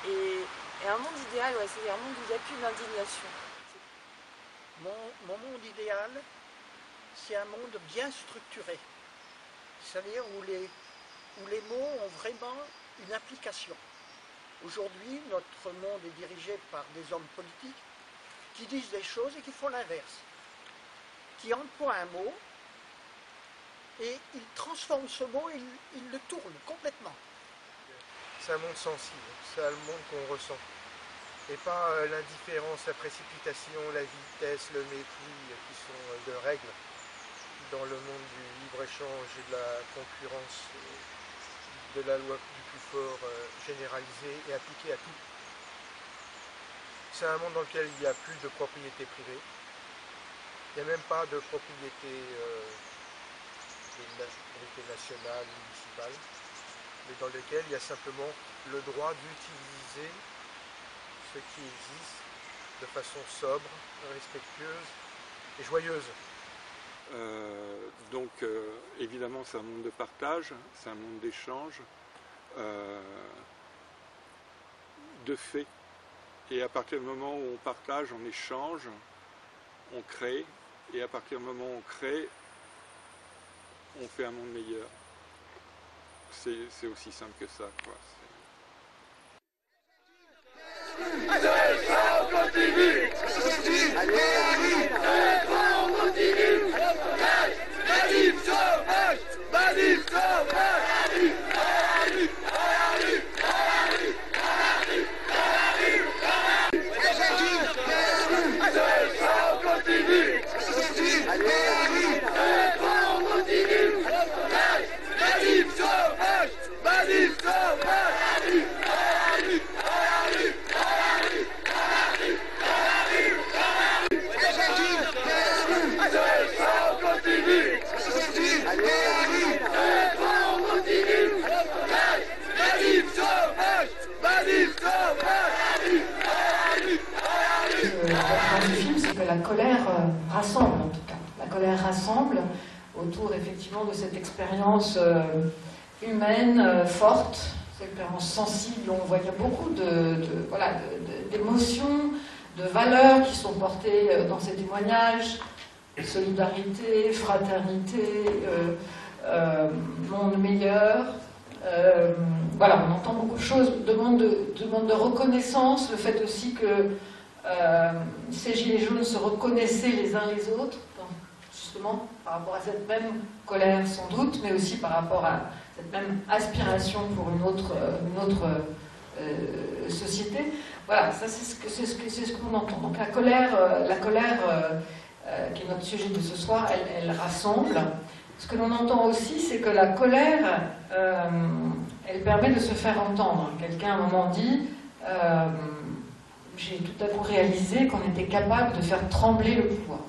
Et un monde idéal, ouais, c'est un monde où il n'y a plus d'indignation. Mon monde idéal, c'est un monde bien structuré. C'est-à-dire où les mots ont vraiment une application. Aujourd'hui, notre monde est dirigé par des hommes politiques qui disent des choses et qui font l'inverse. Qui emploient un mot et ils transforment ce mot, ils le tournent complètement. C'est un monde sensible, c'est un monde qu'on ressent. Et pas l'indifférence, la précipitation, la vitesse, le mépris qui sont de règles dans le monde du libre-échange et de la concurrence, de la loi du plus fort généralisée et appliquée à tout. C'est un monde dans lequel il n'y a plus de propriété privée, il n'y a même pas de propriété, nationale, municipale, mais dans lequel il y a simplement le droit d'utiliser ce qui existe de façon sobre, respectueuse et joyeuse. Évidemment, c'est un monde de partage, c'est un monde d'échange, de fait. Et à partir du moment où on partage, on échange, on crée, et à partir du moment où on crée, on fait un monde meilleur. C'est aussi simple que ça, quoi. effectivement de cette expérience humaine forte, cette expérience sensible. On voit qu'il y a beaucoup d'émotions, de valeurs qui sont portées dans ces témoignages. Solidarité, fraternité, monde meilleur. Voilà, on entend beaucoup de choses, demande de reconnaissance, le fait aussi que ces Gilets jaunes se reconnaissaient les uns les autres, donc, justement par rapport à cette même colère sans doute, mais aussi par rapport à cette même aspiration pour une autre société. Voilà, ça c'est ce qu'on entend. Donc la colère qui est notre sujet de ce soir, elle rassemble. Ce que l'on entend aussi, c'est que la colère, elle permet de se faire entendre. Quelqu'un à un moment dit j'ai tout à coup réalisé qu'on était capable de faire trembler le pouvoir.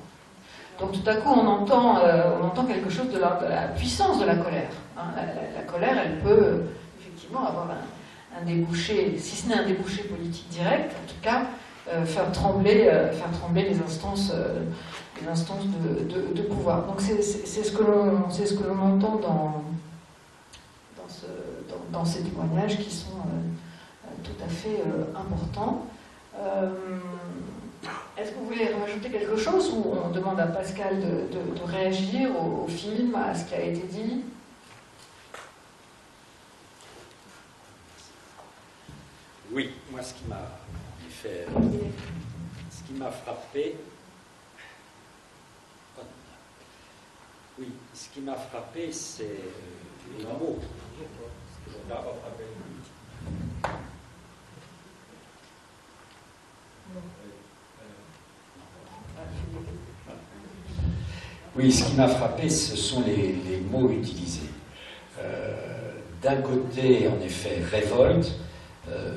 Donc tout à coup, on entend quelque chose de la puissance de la colère. Hein. La colère, elle peut effectivement avoir un débouché, si ce n'est un débouché politique direct, en tout cas, faire trembler les instances de pouvoir. Donc c'est ce que l'on entend dans ces témoignages qui sont tout à fait importants. Est-ce que vous voulez rajouter quelque chose ou on demande à Pascal de réagir au film, à ce qui a été dit? Oui, moi ce qui m'a frappé, oui, ce qui m'a frappé, c'est les mots. Oui, ce qui m'a frappé, ce sont les mots utilisés. D'un côté, en effet, révolte,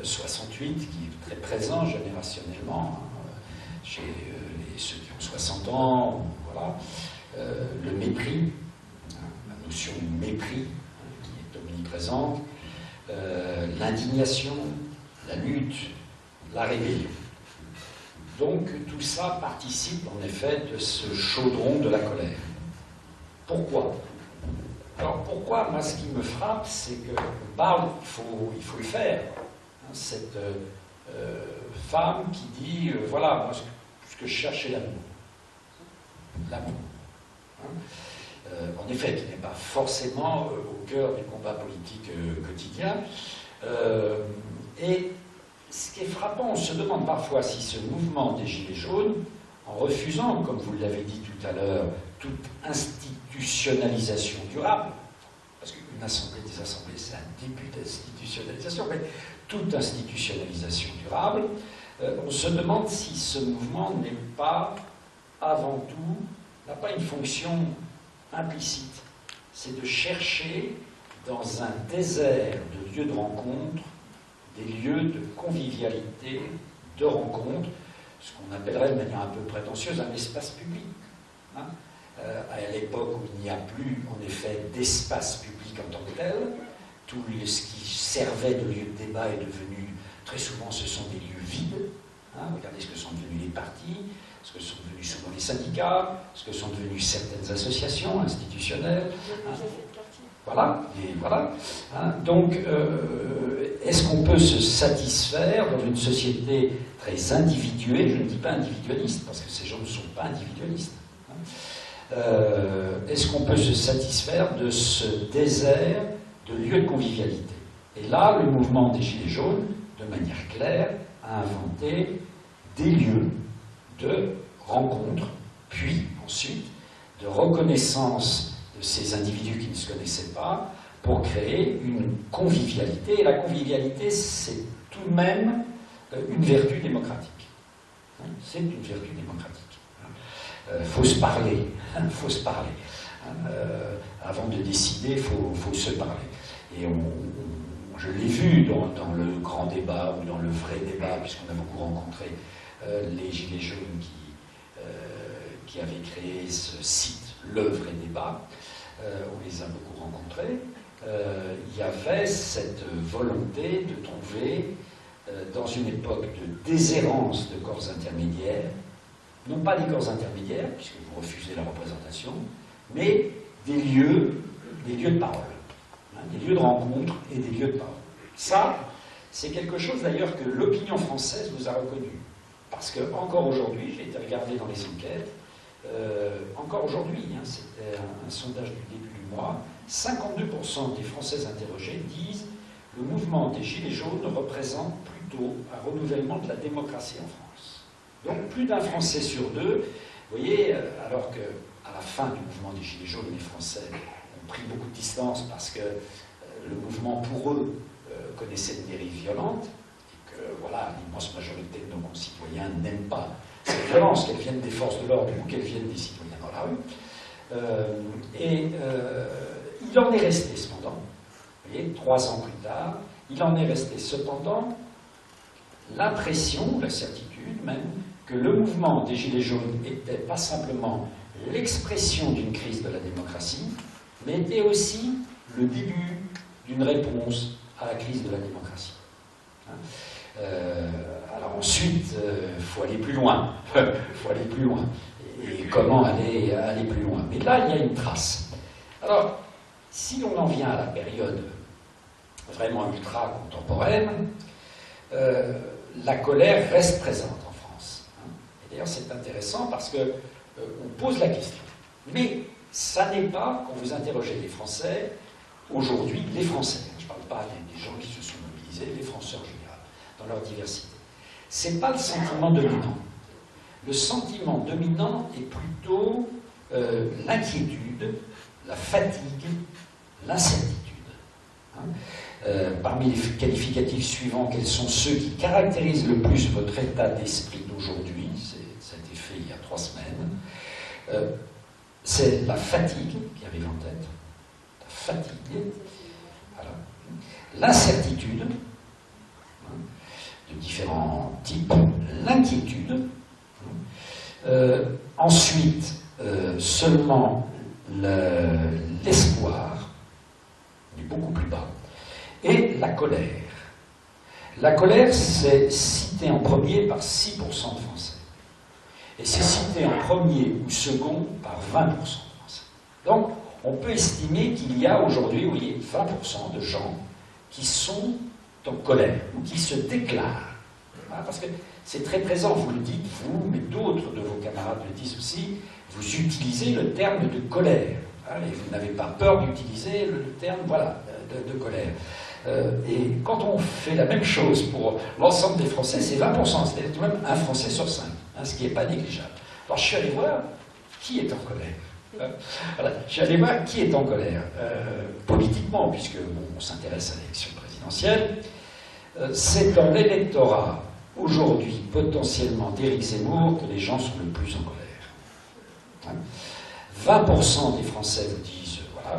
68, qui est très présent générationnellement, chez ceux qui ont 60 ans, voilà, le mépris, la notion de mépris qui est omniprésente, l'indignation, la lutte, la rébellion. Donc tout ça participe en effet de ce chaudron de la colère. Pourquoi ? Alors pourquoi, moi ce qui me frappe, c'est qu'on parle, il faut le faire. Cette femme qui dit voilà, moi ce que je cherche, c'est l'amour. L'amour. Hein? En effet, qui n'est pas forcément au cœur du combat politique quotidien. Et ce qui est frappant, on se demande parfois si ce mouvement des Gilets jaunes, en refusant, comme vous l'avez dit tout à l'heure, toute institutionnalisation durable, parce qu'une assemblée des assemblées, c'est un début d'institutionnalisation, mais toute institutionnalisation durable, on se demande si ce mouvement n'est pas, avant tout, n'a pas une fonction implicite. C'est de chercher, dans un désert de lieux de rencontre, des lieux de convivialité, de rencontre, ce qu'on appellerait de manière un peu prétentieuse un espace public. Hein, à l'époque où il n'y a plus, en effet, d'espace public en tant que tel, tout ce qui servait de lieu de débat est devenu, très souvent ce sont des lieux vides. Hein, regardez ce que sont devenus les partis, ce que sont devenus souvent les syndicats, ce que sont devenues certaines associations institutionnelles. Hein, voilà, et voilà. Hein, donc, est-ce qu'on peut se satisfaire dans une société très individuée, je ne dis pas individualiste, parce que ces gens ne sont pas individualistes, hein, est-ce qu'on peut se satisfaire de ce désert de lieux de convivialité? Et là, le mouvement des Gilets jaunes, de manière claire, a inventé des lieux de rencontre, puis ensuite de reconnaissance de ces individus qui ne se connaissaient pas, pour créer une convivialité. Et la convivialité, c'est tout de même une vertu démocratique. C'est une vertu démocratique. Il faut se parler, il faut se parler. Avant de décider, il faut se parler. Et je l'ai vu dans le grand débat ou dans le vrai débat, puisqu'on a beaucoup rencontré les Gilets jaunes qui avaient créé ce site, le vrai débat. On les a beaucoup rencontrés. Il y avait cette volonté de trouver, dans une époque de déshérence de corps intermédiaires, non pas des corps intermédiaires, puisque vous refusez la représentation, mais des lieux de parole, hein, des lieux de rencontre et des lieux de parole. Ça, c'est quelque chose d'ailleurs que l'opinion française nous a reconnu. Parce que encore aujourd'hui, j'ai été regardé dans les enquêtes, encore aujourd'hui, hein, c'était un sondage du début du mois, 52% des Français interrogés disent que le mouvement des Gilets jaunes représente plutôt un renouvellement de la démocratie en France. Donc plus d'un Français sur deux, vous voyez, alors que à la fin du mouvement des Gilets jaunes, les Français ont pris beaucoup de distance parce que le mouvement pour eux connaissait une dérive violente, et que voilà, l'immense majorité de nos concitoyens n'aiment pas cette violence, qu'elle vienne des forces de l'ordre ou qu'elle vienne des citoyens dans la rue. Il en est resté cependant, vous voyez, 3 ans plus tard, il en est resté cependant l'impression, la certitude même, que le mouvement des Gilets jaunes n'était pas simplement l'expression d'une crise de la démocratie, mais était aussi le début d'une réponse à la crise de la démocratie. Hein? Alors ensuite, faut aller plus loin. Faut aller plus loin. Et comment aller plus loin? Mais là, il y a une trace. Alors, si on en vient à la période vraiment ultra-contemporaine, la colère reste présente en France. Hein? Et d'ailleurs, c'est intéressant parce que on pose la question. Mais ça n'est pas, quand vous interrogez les Français, aujourd'hui, les Français, je ne parle pas des gens qui se sont mobilisés, les Français en général, dans leur diversité. Ce n'est pas le sentiment dominant. Le sentiment dominant est plutôt l'inquiétude, la fatigue, l'incertitude. Hein? Parmi les qualificatifs suivants, quels sont ceux qui caractérisent le plus votre état d'esprit d'aujourd'hui? Ça a été fait il y a 3 semaines. C'est la fatigue qui arrive en tête. La fatigue. L'incertitude, hein, de différents types. L'inquiétude. Ensuite, seulement l'espoir, du beaucoup plus bas. Et la colère. La colère, c'est cité en premier par 6% de Français. Et c'est cité en premier ou second par 20% de Français. Donc, on peut estimer qu'il y a aujourd'hui, vous voyez, 20% de gens qui sont en colère, ou qui se déclarent. Voilà, parce que c'est très présent, vous le dites, vous, mais d'autres de vos camarades le disent aussi, vous utilisez le terme de colère. Hein, et vous n'avez pas peur d'utiliser le terme, voilà, de colère. Et quand on fait la même chose pour l'ensemble des Français, c'est 20%, c'est-à-dire tout de même 1 Français sur 5. Hein, ce qui n'est pas négligeable. Alors je suis allé voir qui est en colère. Voilà, je suis allé voir qui est en colère. Politiquement, puisque bon, on s'intéresse à l'élection présidentielle, c'est dans l'électorat, aujourd'hui, potentiellement d'Éric Zemmour, que les gens sont le plus en colère. Hein, 20% des Français vous disent, voilà,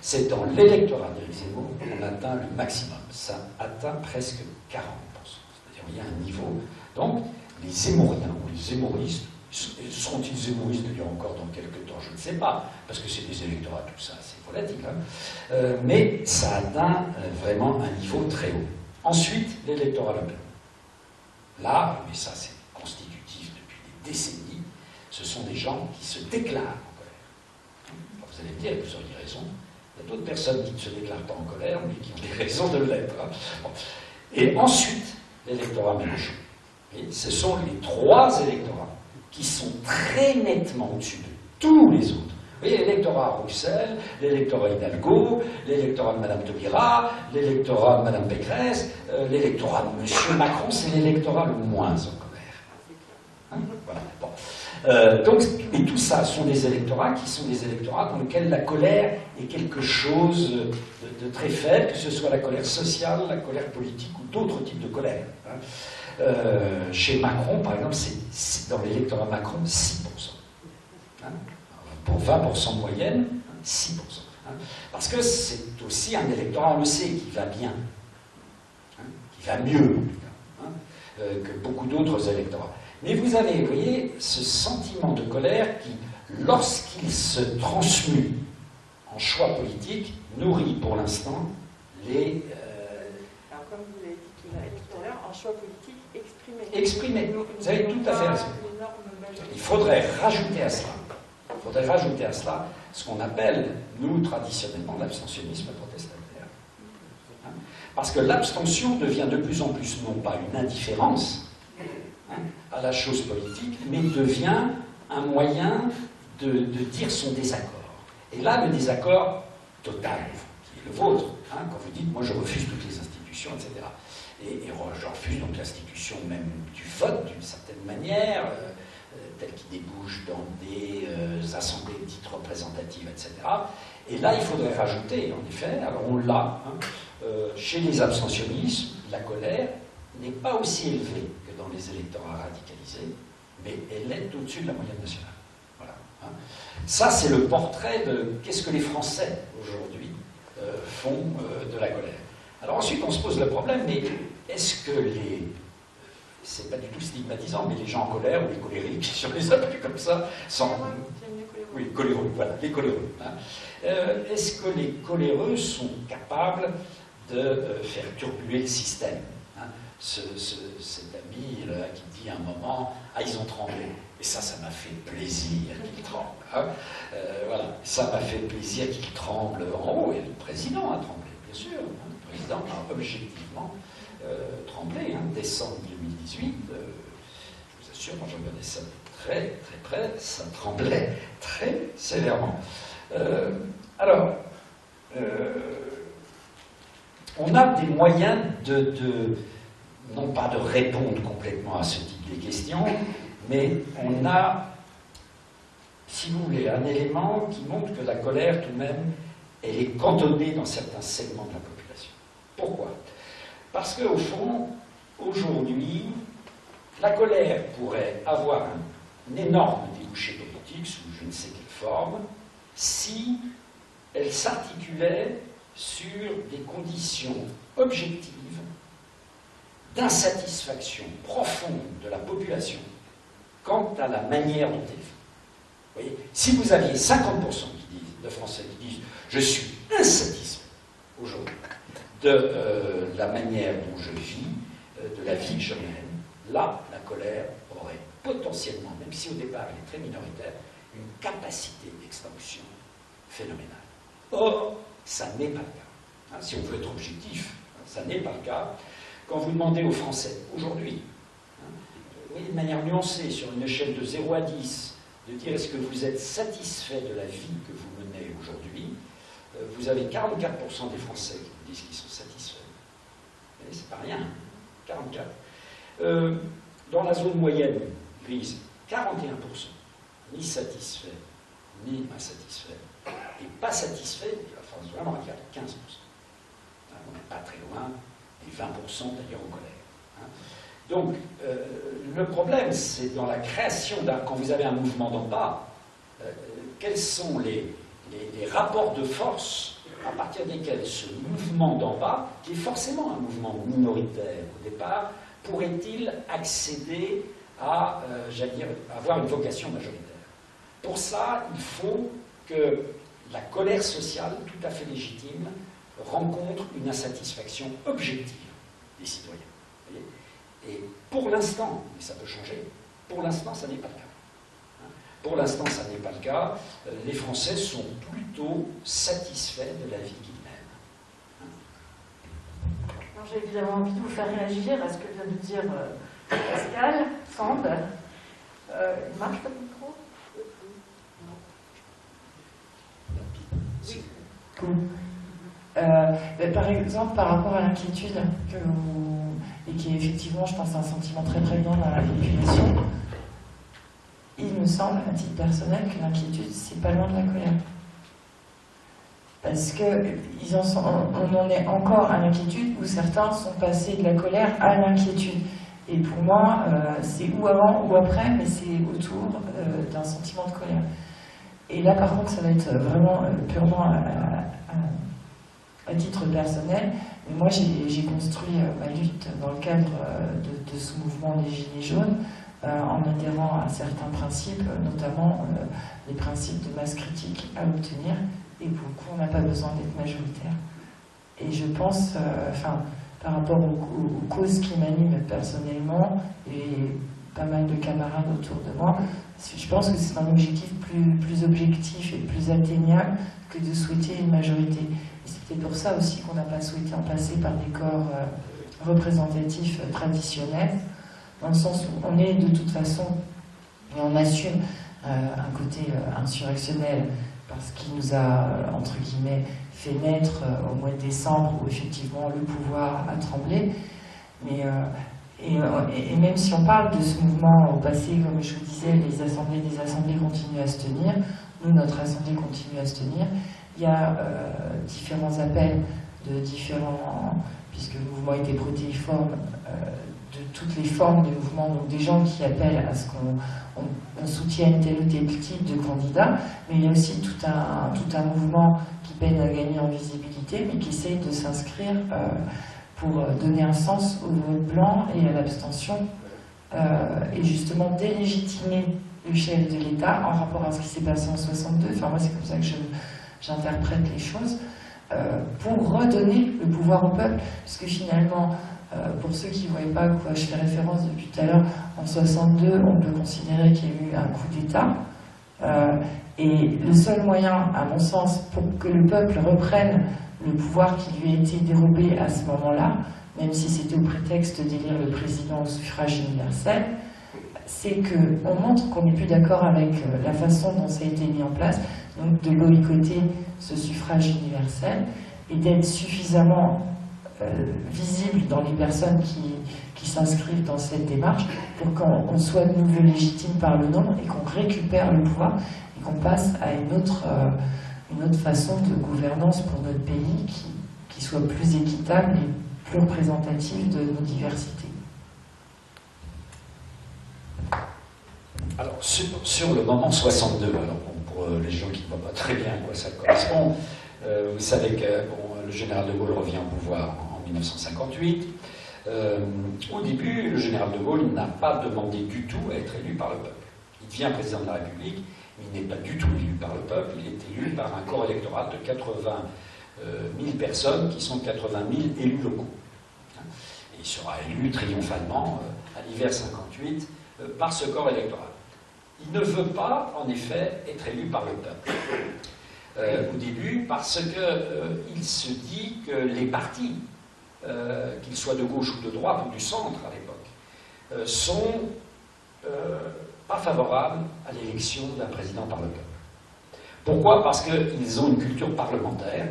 c'est dans l'électorat d'Éric Zemmour qu'on atteint le maximum. Ça atteint presque 40%. C'est-à-dire qu'il y a un niveau. Donc, les Zemmouriens ou les Zemmouristes, seront-ils Zemmouristes d'ailleurs encore dans quelques temps? Je ne sais pas, parce que c'est des électorats, tout ça, c'est volatile. Hein, mais ça atteint vraiment un niveau très haut. Ensuite, l'électorat local. Là, mais ça c'est constitutif depuis des décennies, ce sont des gens qui se déclarent en colère. Alors, vous allez me dire, vous auriez raison, il y a d'autres personnes qui ne se déclarent pas en colère, mais qui ont des raisons de l'être. Hein. Bon. Et ensuite, l'électorat Mélenchon. Et ce sont les 3 électorats qui sont très nettement au-dessus de tous les autres. Vous voyez, l'électorat Roussel, l'électorat Hidalgo, l'électorat de Mme Taubira, l'électorat de Mme Pécresse, l'électorat de M. Macron, c'est l'électorat le moins en colère. Hein, voilà. Bon. Donc, et tout ça sont des électorats qui sont des électorats dans lesquels la colère est quelque chose de très faible, que ce soit la colère sociale, la colère politique ou d'autres types de colère. Hein. Chez Macron, par exemple, c'est dans l'électorat Macron, 6%. Hein, pour 20% de moyenne, 6%. Hein, parce que c'est aussi un électorat, on le sait, qui va bien, hein, qui va mieux, en tout cas, hein, que beaucoup d'autres électorats. Mais vous avez, vous voyez, ce sentiment de colère qui, lorsqu'il se transmue en choix politique, nourrit pour l'instant les... Alors, comme vous l'avez dit tout à l'heure, en choix politique exprimé. Vous avez tout à fait raison. Il faudrait rajouter à cela ce qu'on appelle, nous, traditionnellement, l'abstentionnisme protestataire. Hein, parce que l'abstention devient de plus en plus, non pas une indifférence à la chose politique, mais devient un moyen de dire son désaccord. Et là, le désaccord total, qui est le vôtre, hein, quand vous dites « moi je refuse toutes les institutions », etc. Et je refuse donc l'institution même du vote, d'une certaine manière, telle qu'il débouche dans des assemblées dites représentatives, etc. Et là, il faudrait rajouter, en effet, alors on l'a, hein, chez les abstentionnistes, la colère n'est pas aussi élevée que dans les électorats radicalisés, mais elle est au-dessus de la moyenne nationale. Voilà, hein. Ça, c'est le portrait de qu'est-ce que les Français, aujourd'hui, font de la colère. Alors ensuite, on se pose le problème, mais est-ce que les... C'est pas du tout stigmatisant, mais les gens en colère, ou les colériques, si on les appelle comme ça, sans... Oui, coléreux, voilà, les coléreux. Hein. Est-ce que les coléreux sont capables de faire turbuler le système, hein. Cet ami là, qui dit à un moment, ah, ils ont tremblé. Et ça, ça m'a fait plaisir qu'ils tremblent. Hein. Voilà, ça m'a fait plaisir qu'ils tremblent en haut, et le président a tremblé, bien sûr. Hein. Le président a objectivement tremblé, hein. Décembre 2018, je vous assure, quand je regardais ça très très près, ça tremblait très sévèrement. On a des moyens de non pas de répondre complètement à ce type de questions, mais on a, si vous voulez, un élément qui montre que la colère, tout de même, elle est cantonnée dans certains segments de la population. Pourquoi? Parce qu'au fond, aujourd'hui, la colère pourrait avoir un énorme débouché politique, sous je ne sais quelle forme, si elle s'articulait sur des conditions objectives d'insatisfaction profonde de la population quant à la manière dont elle vit. Vous voyez, si vous aviez 50% de Français qui disent « je suis insatisfait aujourd'hui de la manière dont je vis, de la vie que je mène », là, la colère aurait potentiellement, même si au départ elle est très minoritaire, une capacité d'extinction phénoménale. Or, ça n'est pas le cas. Hein, si on veut être objectif, hein, ça n'est pas le cas. Quand vous demandez aux Français, aujourd'hui, hein, de manière nuancée, sur une échelle de 0 à 10, de dire est-ce que vous êtes satisfait de la vie que vous menez aujourd'hui, vous avez 44% des Français qui vous disent qu'ils sont satisfaits. Mais c'est pas rien, 44. Dans la zone moyenne grise, 41% ni satisfaits, ni insatisfaits. Et pas satisfaits, la France vraiment à 15%. On n'est pas très loin des 20% d'ailleurs en colère. Hein. Donc, le problème, c'est dans la création d'un... Quand vous avez un mouvement d'en bas, quels sont les rapports de force à partir desquels ce mouvement d'en bas, qui est forcément un mouvement minoritaire au départ, pourrait-il accéder à, j'allais dire, avoir une vocation majoritaire? Pour ça, il faut que la colère sociale, tout à fait légitime, rencontre une insatisfaction objective des citoyens. Vous voyez ? Et pour l'instant, mais ça peut changer, pour l'instant, ça n'est pas le cas. Pour l'instant, ça n'est pas le cas. Les Français sont plutôt satisfaits de la vie qu'ils mènent. J'ai évidemment envie de vous faire réagir à ce que vient de dire Pascal, Sand. Il marche le micro? Oui. Cool. Par exemple, par rapport à l'inquiétude que vous... et qui est effectivement, je pense, un sentiment très prégnant dans la population, il me semble, à titre personnel, que l'inquiétude, c'est pas loin de la colère. Parce qu'on en est encore à l'inquiétude où certains sont passés de la colère à l'inquiétude. Et pour moi, c'est ou avant ou après, mais c'est autour d'un sentiment de colère. Et là, par contre, ça va être vraiment purement à titre personnel. Mais moi, j'ai construit ma lutte dans le cadre de ce mouvement des Gilets jaunes, en adhérant à certains principes, notamment les principes de masse critique à obtenir, et pour le coup, on n'a pas besoin d'être majoritaire. Et je pense, par rapport aux causes qui m'animent personnellement, et pas mal de camarades autour de moi. Je pense que c'est un objectif plus objectif et plus atteignable que de souhaiter une majorité. Et c'est peut-être pour ça aussi qu'on n'a pas souhaité en passer par des corps représentatifs traditionnels, dans le sens où on est de toute façon, et on assume un côté insurrectionnel, parce qu'il nous a, entre guillemets, fait naître au mois de décembre, où effectivement le pouvoir a tremblé. Mais, et même si on parle de ce mouvement au passé, comme je vous disais, les assemblées continuent à se tenir, nous, notre assemblée continue à se tenir, il y a différents appels de différents, puisque le mouvement était protéiforme, de toutes les formes de mouvements, donc des gens qui appellent à ce qu'on soutienne tel ou tel type de candidat, mais il y a aussi tout un mouvement qui peine à gagner en visibilité, mais qui essaye de s'inscrire pour donner un sens au vote blanc et à l'abstention, et justement délégitimer le chef de l'État en rapport à ce qui s'est passé en 62, enfin moi c'est comme ça que j'interprète les choses, pour redonner le pouvoir au peuple, parce que finalement, pour ceux qui ne voyaient pas à quoi je fais référence depuis tout à l'heure, en 62, on peut considérer qu'il y a eu un coup d'État. Et le seul moyen, à mon sens, pour que le peuple reprenne le pouvoir qui lui a été dérobé à ce moment-là, même si c'était au prétexte d'élire le président au suffrage universel, c'est qu'on montre qu'on n'est plus d'accord avec la façon dont ça a été mis en place, donc de boycotter ce suffrage universel et d'être suffisamment visible dans les personnes qui s'inscrivent dans cette démarche pour qu'on soit de nouveau légitime par le nombre et qu'on récupère le pouvoir et qu'on passe à une autre façon de gouvernance pour notre pays qui soit plus équitable et plus représentative de nos diversités. Alors sur le moment 62, alors pour les gens qui ne voient pas très bien à quoi ça correspond, vous savez que le général de Gaulle revient au pouvoir en 1958. Au début, le général de Gaulle n'a pas demandé du tout à être élu par le peuple. Il devient président de la République, mais il n'est pas du tout élu par le peuple, il est élu par un corps électoral de 80 000 personnes qui sont 80 000 élus locaux. Et il sera élu triomphalement à l'hiver 58 par ce corps électoral. Il ne veut pas, en effet, être élu par le peuple. Au début, parce qu'il se dit que les partis, qu'ils soient de gauche ou de droite ou du centre à l'époque, sont pas favorables à l'élection d'un président par le peuple. Pourquoi? Parce qu'ils ont une culture parlementaire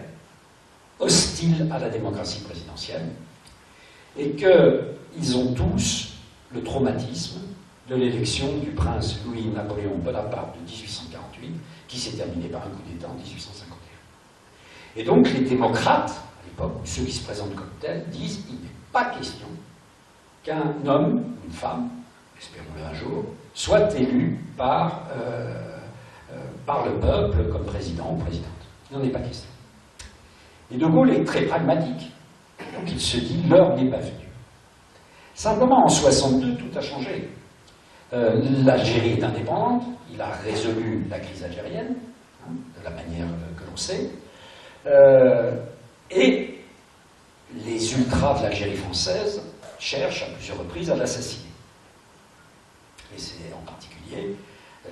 hostile à la démocratie présidentielle et qu'ils ont tous le traumatisme de l'élection du prince Louis-Napoléon Bonaparte de 1848, qui s'est terminé par un coup d'État en 1851. Et donc les démocrates, à l'époque, ceux qui se présentent comme tels, disent qu'il n'est pas question qu'un homme, une femme, espérons-le un jour, soit élu par le peuple comme président ou présidente. Il n'en est pas question. Et De Gaulle est très pragmatique, donc il se dit l'heure n'est pas venue. Simplement en 62, tout a changé. L'Algérie est indépendante, il a résolu la crise algérienne, de la manière que l'on sait, et les ultras de l'Algérie française cherchent à plusieurs reprises à l'assassiner. Et c'est en particulier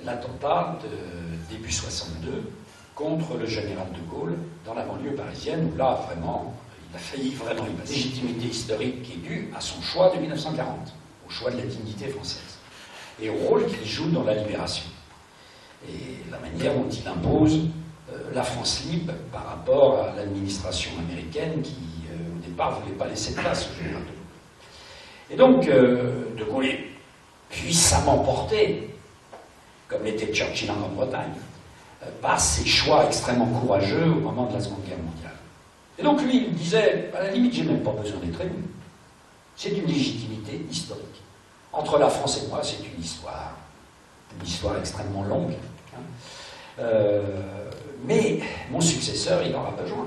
l'attentat de début 62 contre le général de Gaulle dans la banlieue parisienne, où là, vraiment, il a failli vraiment une légitimité historique qui est due à son choix de 1940, au choix de la dignité française, et au rôle qu'il joue dans la libération, et la manière dont il impose la France libre par rapport à l'administration américaine qui, au départ, ne voulait pas laisser de place au général de Gaulle. Et donc, De Gaulle est puissamment porté, comme l'était Churchill en Grande-Bretagne, par ses choix extrêmement courageux au moment de la Seconde Guerre mondiale. Et donc, lui, il disait, à la limite, j'ai même pas besoin d'être élu. C'est une légitimité historique. Entre la France et moi, c'est une histoire extrêmement longue. Mais mon successeur, il n'aura pas besoin.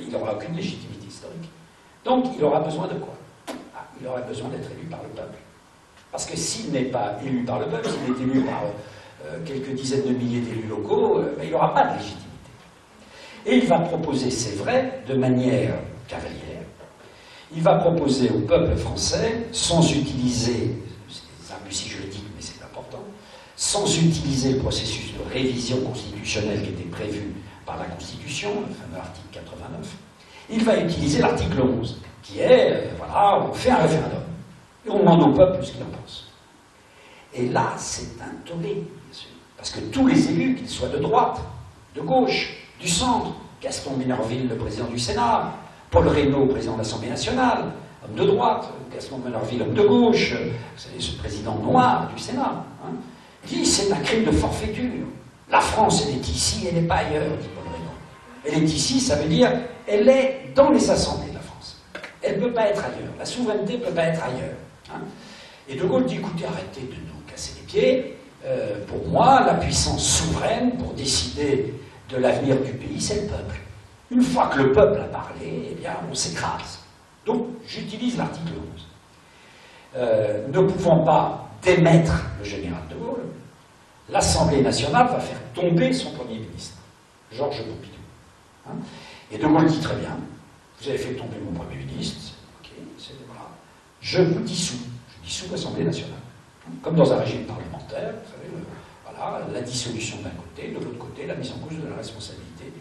Il n'aura aucune légitimité historique. Donc, il aura besoin de quoi? Il aura besoin d'être élu par le peuple. Parce que s'il n'est pas élu par le peuple, s'il est élu par quelques dizaines de milliers d'élus locaux, il n'aura pas de légitimité. Et il va proposer, c'est vrai, de manière cavalière, il va proposer au peuple français, sans utiliser, si je sans utiliser le processus de révision constitutionnelle qui était prévu par la Constitution, le fameux article 89, il va utiliser l'article 11, qui est, voilà, on fait un référendum, et on demande au peuple ce qu'il en pense. Et là, c'est un tollé, bien sûr, parce que tous les élus, qu'ils soient de droite, de gauche, du centre, Gaston Ménorville, le président du Sénat, Paul Reynaud, président de l'Assemblée nationale, homme de droite, Gaston Ménorville, homme de gauche, vous savez, ce président noir du Sénat, hein, dit c'est un crime de forfaiture. La France, elle est ici, elle n'est pas ailleurs, dit Paul Reynaud. Elle est ici, ça veut dire, elle est dans les assemblées de la France. Elle ne peut pas être ailleurs. La souveraineté ne peut pas être ailleurs. Hein. Et De Gaulle dit, écoutez, arrêtez de nous casser les pieds. Pour moi, la puissance souveraine pour décider de l'avenir du pays, c'est le peuple. Une fois que le peuple a parlé, eh bien, on s'écrase. Donc, j'utilise l'article 11. Ne pouvant pas démettre le général de Gaulle, l'Assemblée nationale va faire tomber son premier ministre, Georges Pompidou. Hein, et De Gaulle dit très bien, vous avez fait tomber mon premier ministre, okay, voilà, je vous dissous. Je dissous l'Assemblée nationale. Comme dans un régime parlementaire, vous savez, voilà, la dissolution d'un côté, de l'autre côté, la mise en cause de la responsabilité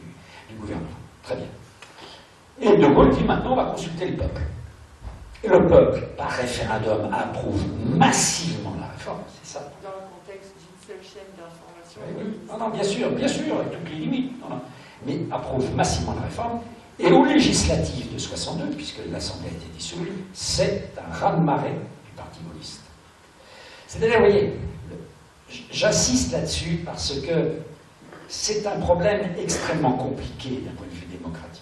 du gouvernement. Très bien. Et De Gaulle dit maintenant, on va consulter le peuple. Et le peuple, par référendum, approuve massivement la réforme, c'est ça. Dans le contexte d'une seule chaîne d'information. Oui. Non, non, bien sûr, avec toutes les limites. Non, non. Mais approuve massivement la réforme. Et aux législatives de 62, puisque l'Assemblée a été dissoute, c'est un raz-de-marée du Parti gaulliste. C'est-à-dire, vous voyez, j'insiste là-dessus parce que c'est un problème extrêmement compliqué d'un point de vue démocratique.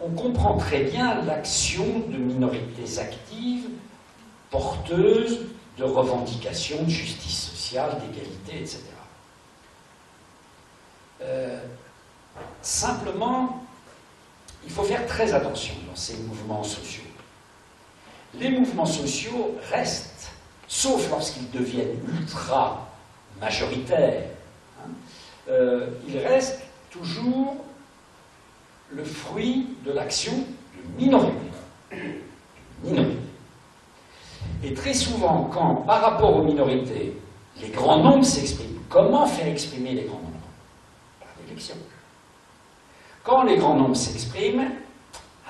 On comprend très bien l'action de minorités actives, porteuses de revendications de justice sociale, d'égalité, etc. Simplement, il faut faire très attention dans ces mouvements sociaux. Les mouvements sociaux restent, sauf lorsqu'ils deviennent ultra-majoritaires, hein, ils restent toujours le fruit de l'action de minorités. Et très souvent, quand, par rapport aux minorités, les grands nombres s'expriment, comment faire exprimer les grands nombres? Par l'élection. Quand les grands nombres s'expriment,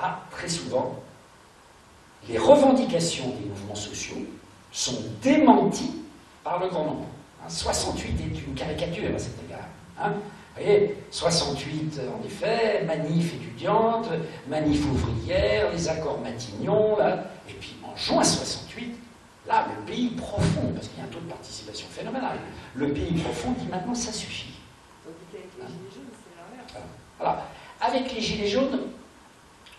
ah, très souvent, les revendications des mouvements sociaux sont démenties par le grand nombre. Hein, 68 est une caricature à cet égard. Hein. Vous voyez, 68, en effet, manif étudiante, manif ouvrière, les accords Matignon, là. Et puis en juin 68, là, le pays profond, parce qu'il y a un taux de participation phénoménal, le pays profond dit maintenant ça suffit. Hein. Voilà. Avec les Gilets jaunes,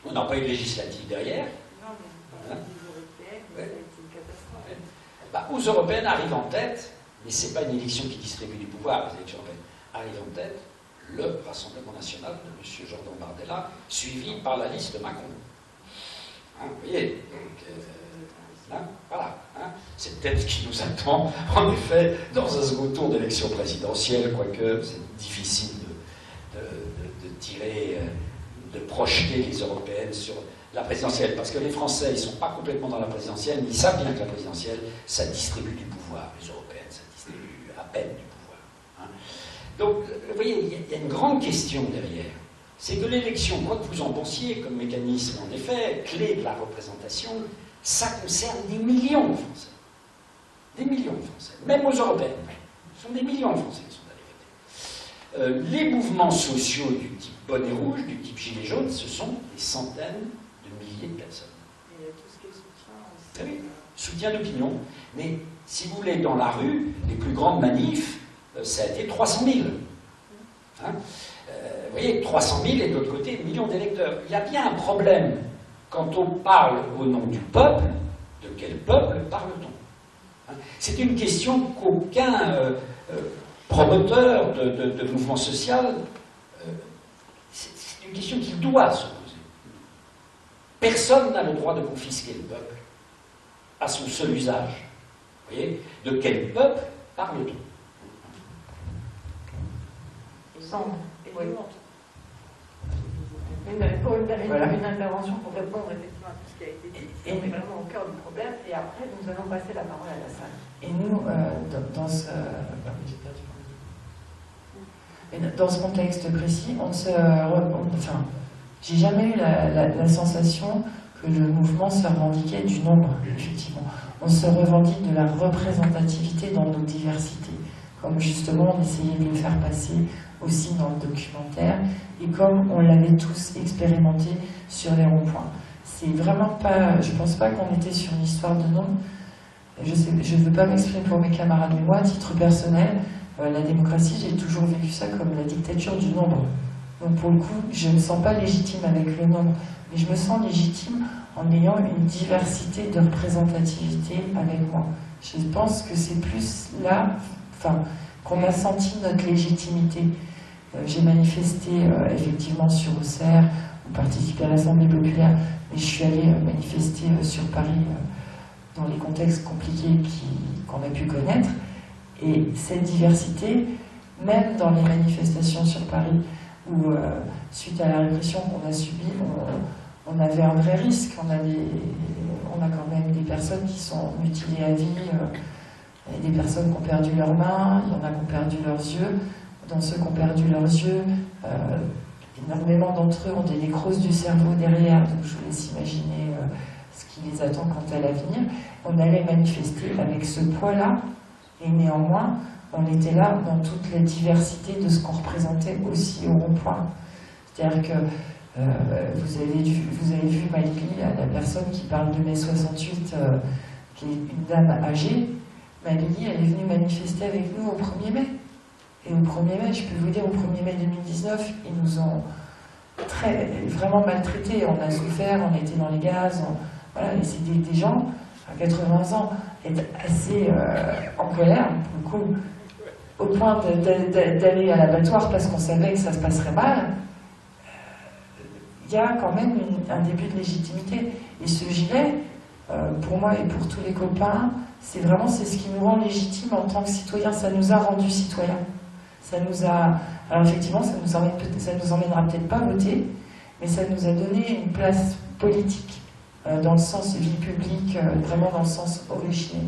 on n'a pas eu de législative derrière. Non, mais voilà. Les Européennes, c'est une catastrophe. Ouais. Bah, aux Européennes arrivent en tête, mais ce n'est pas une élection qui distribue du pouvoir, les élections européennes. Arrive en tête le Rassemblement national de M. Jordan Bardella, suivi par la liste de Macron. Hein, vous voyez, donc, là, voilà. Hein, c'est peut-être ce qui nous attend, en effet, dans un second tour d'élection présidentielle, quoique c'est difficile de tirer, de projeter les Européennes sur la présidentielle, parce que les Français, ils ne sont pas complètement dans la présidentielle, mais ils savent bien que la présidentielle, ça distribue du pouvoir. Les Européennes, ça distribue à peine du pouvoir. Hein. Donc, vous voyez, il y a une grande question derrière. C'est que l'élection, quoi que vous en pensiez, comme mécanisme, en effet, clé de la représentation, ça concerne des millions de Français. Des millions de Français. Même aux Européennes. Ce sont des millions de Français qui sont allés voter. Les mouvements sociaux du type Bonnets Rouges, du type Gilets jaunes, ce sont des centaines de milliers de personnes. Et il y a tout ce qui est soutien aussi. Oui, soutien d'opinion. Mais, si vous voulez, dans la rue, les plus grandes manifs, ça a été 300 000. Hein, vous voyez, 300 000 et de l'autre côté, millions d'électeurs. Il y a bien un problème. Quand on parle au nom du peuple, de quel peuple parle-t-on? Hein, c'est une question qu'aucun promoteur de mouvement social, c'est une question qu'il doit se poser. Personne n'a le droit de confisquer le peuple à son seul usage. Vous voyez, de quel peuple parle-t-on? Ensemble. Oui. Paul Perrineau une intervention pour répondre effectivement à tout ce qui a été dit. Et on est vraiment au cœur du problème. Et après, nous allons passer la parole à la salle. Et nous, dans ce contexte précis, j'ai jamais eu la sensation que le mouvement se revendiquait du nombre, effectivement. On se revendique de la représentativité dans nos diversités, comme justement on essayait de le faire passer aussi dans le documentaire, et comme on l'avait tous expérimenté sur les ronds-points. C'est vraiment pas... Je pense pas qu'on était sur une histoire de nombre. Je ne veux pas m'exprimer pour mes camarades, mais moi, à titre personnel, la démocratie, j'ai toujours vécu ça comme la dictature du nombre. Donc pour le coup, je ne me sens pas légitime avec le nombre, mais je me sens légitime en ayant une diversité de représentativité avec moi. Je pense que c'est plus là qu'on a senti notre légitimité. J'ai manifesté effectivement sur Auxerre, on participait à l'Assemblée populaire, mais je suis allée manifester sur Paris dans les contextes compliqués qu'on a pu connaître. Et cette diversité, même dans les manifestations sur Paris, où suite à la répression qu'on a subie, on avait un vrai risque. On a quand même des personnes qui sont mutilées à vie, et des personnes qui ont perdu leurs mains, il y en a qui ont perdu leurs yeux. Dans ceux qui ont perdu leurs yeux, énormément d'entre eux ont des nécroses du cerveau derrière, donc je vous laisse imaginer ce qui les attend quant à l'avenir. On allait manifester avec ce poids-là, et néanmoins, on était là dans toute la diversité de ce qu'on représentait aussi au rond-point. C'est-à-dire que vous avez vu Maïli, la personne qui parle de mai 68, qui est une dame âgée. Maïli, elle est venue manifester avec nous au 1er mai. Et au 1er mai, je peux vous dire, au 1er mai 2019, ils nous ont vraiment maltraités. On a souffert, on était dans les gaz. Voilà, et c'est des gens à 80 ans être assez en colère, pour le coup, au point d'aller à l'abattoir parce qu'on savait que ça se passerait mal. Il y a quand même un début de légitimité. Et ce gilet, pour moi et pour tous les copains, c'est vraiment ce qui nous rend légitimes en tant que citoyens. Ça nous a rendus citoyens. Ça nous a... Alors effectivement, ça nous emmènera peut-être pas voter, mais ça nous a donné une place politique, dans le sens vie publique, vraiment dans le sens originel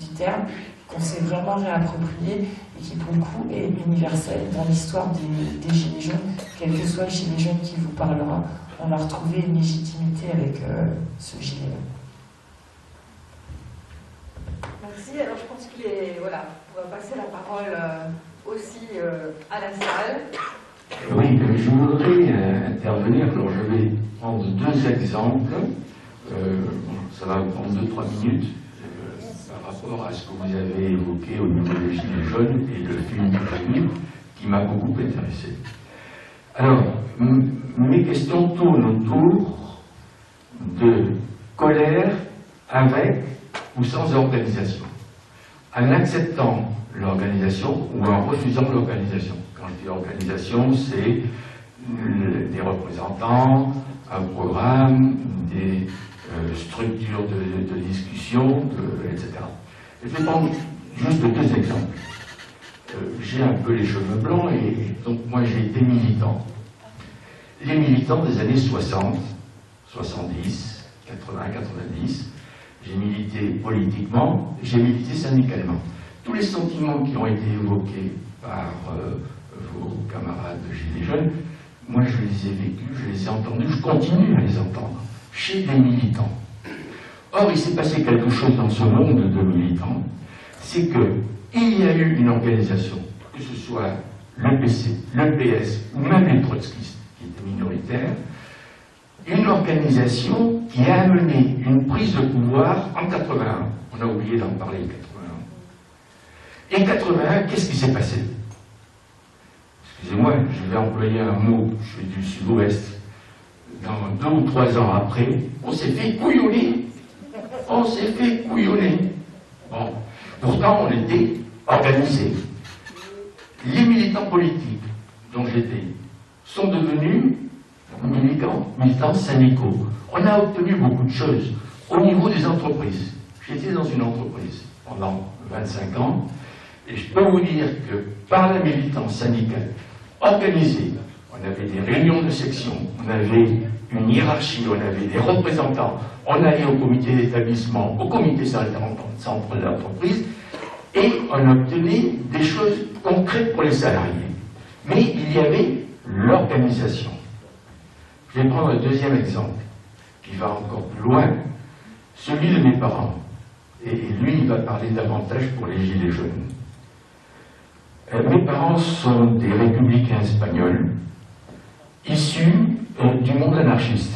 du terme, qu'on s'est vraiment réapproprié et qui pour le coup est universel dans l'histoire des Gilets jaunes. Quel que soit le Gilet jaune qui vous parlera, on a retrouvé une légitimité avec ce gilet-là. Merci, alors je pense qu'il est... Voilà, on va passer la parole aussi à la salle. Oui, je voudrais intervenir, alors je vais prendre deux exemples, ça va prendre 2-3 minutes, par rapport à ce que vous avez évoqué au niveau des Gilets jaunes et le film qui m'a beaucoup intéressé. Alors, mes questions tournent autour de colère avec ou sans organisation, en acceptant l'organisation ou en refusant l'organisation. Quand je dis organisation, c'est des représentants, un programme, des structures de discussion, etc. Et je vais prendre juste 2 exemples. J'ai un peu les cheveux blancs et donc moi j'ai été militant. Les militants des années 60, 70, 80, 90, j'ai milité politiquement, j'ai milité syndicalement. Tous les sentiments qui ont été évoqués par vos camarades de Gilets jaunes, moi je les ai vécus, je les ai entendus, je continue à les entendre, chez des militants. Or, il s'est passé quelque chose dans ce monde de militants, c'est qu'il y a eu une organisation, que ce soit le PC, le PS, ou même les trotskistes, qui étaient minoritaires, une organisation qui a amené une prise de pouvoir en 81. On a oublié d'en parler, 81. Et 81, qu'est-ce qui s'est passé? Excusez-moi, je vais employer un mot, je suis du sud-ouest. Dans 2 ou 3 ans après, on s'est fait couillonner. On s'est fait couillonner. Bon. Pourtant, on était organisés. Les militants politiques dont j'étais sont devenus militants syndicaux. On a obtenu beaucoup de choses au niveau des entreprises. J'étais dans une entreprise pendant 25 ans et je peux vous dire que par la militance syndicale organisée, On avait des réunions de section, on avait une hiérarchie, on avait des représentants, on allait au comité d'établissement, au comité central de l'entreprise, et on obtenait des choses concrètes pour les salariés. Mais il y avait l'organisation. Je vais prendre un deuxième exemple, qui va encore plus loin, celui de mes parents. Et lui, il va parler davantage pour les Gilets jaunes. Mes parents sont des républicains espagnols, issus du monde anarchiste,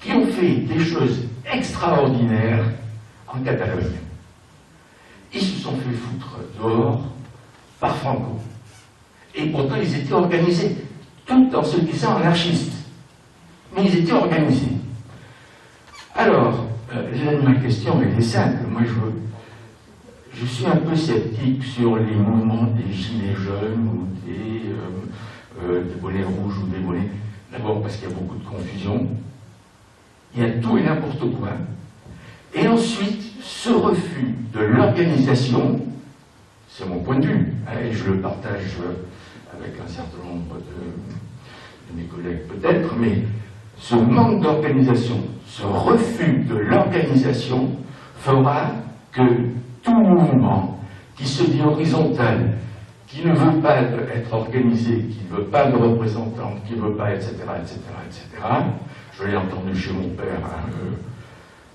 qui ont fait des choses extraordinaires en Catalogne. Ils se sont fait foutre dehors par Franco. Et pourtant, ils étaient organisés, tout en se disant anarchistes. Mais ils étaient organisés. Alors, ma question elle est simple. Moi, je suis un peu sceptique sur les mouvements des Gilets jaunes ou des bonnets rouges ou des bonnets. D'abord parce qu'il y a beaucoup de confusion. Il y a tout et n'importe quoi. Et ensuite, ce refus de l'organisation, c'est mon point de vue, et je le partage avec un certain nombre de mes collègues peut-être, mais ce manque d'organisation, ce refus de l'organisation fera que tout mouvement qui se dit horizontal, qui ne veut pas être organisé, qui ne veut pas de représentants, qui ne veut pas, etc., etc., etc., je l'ai entendu chez mon père,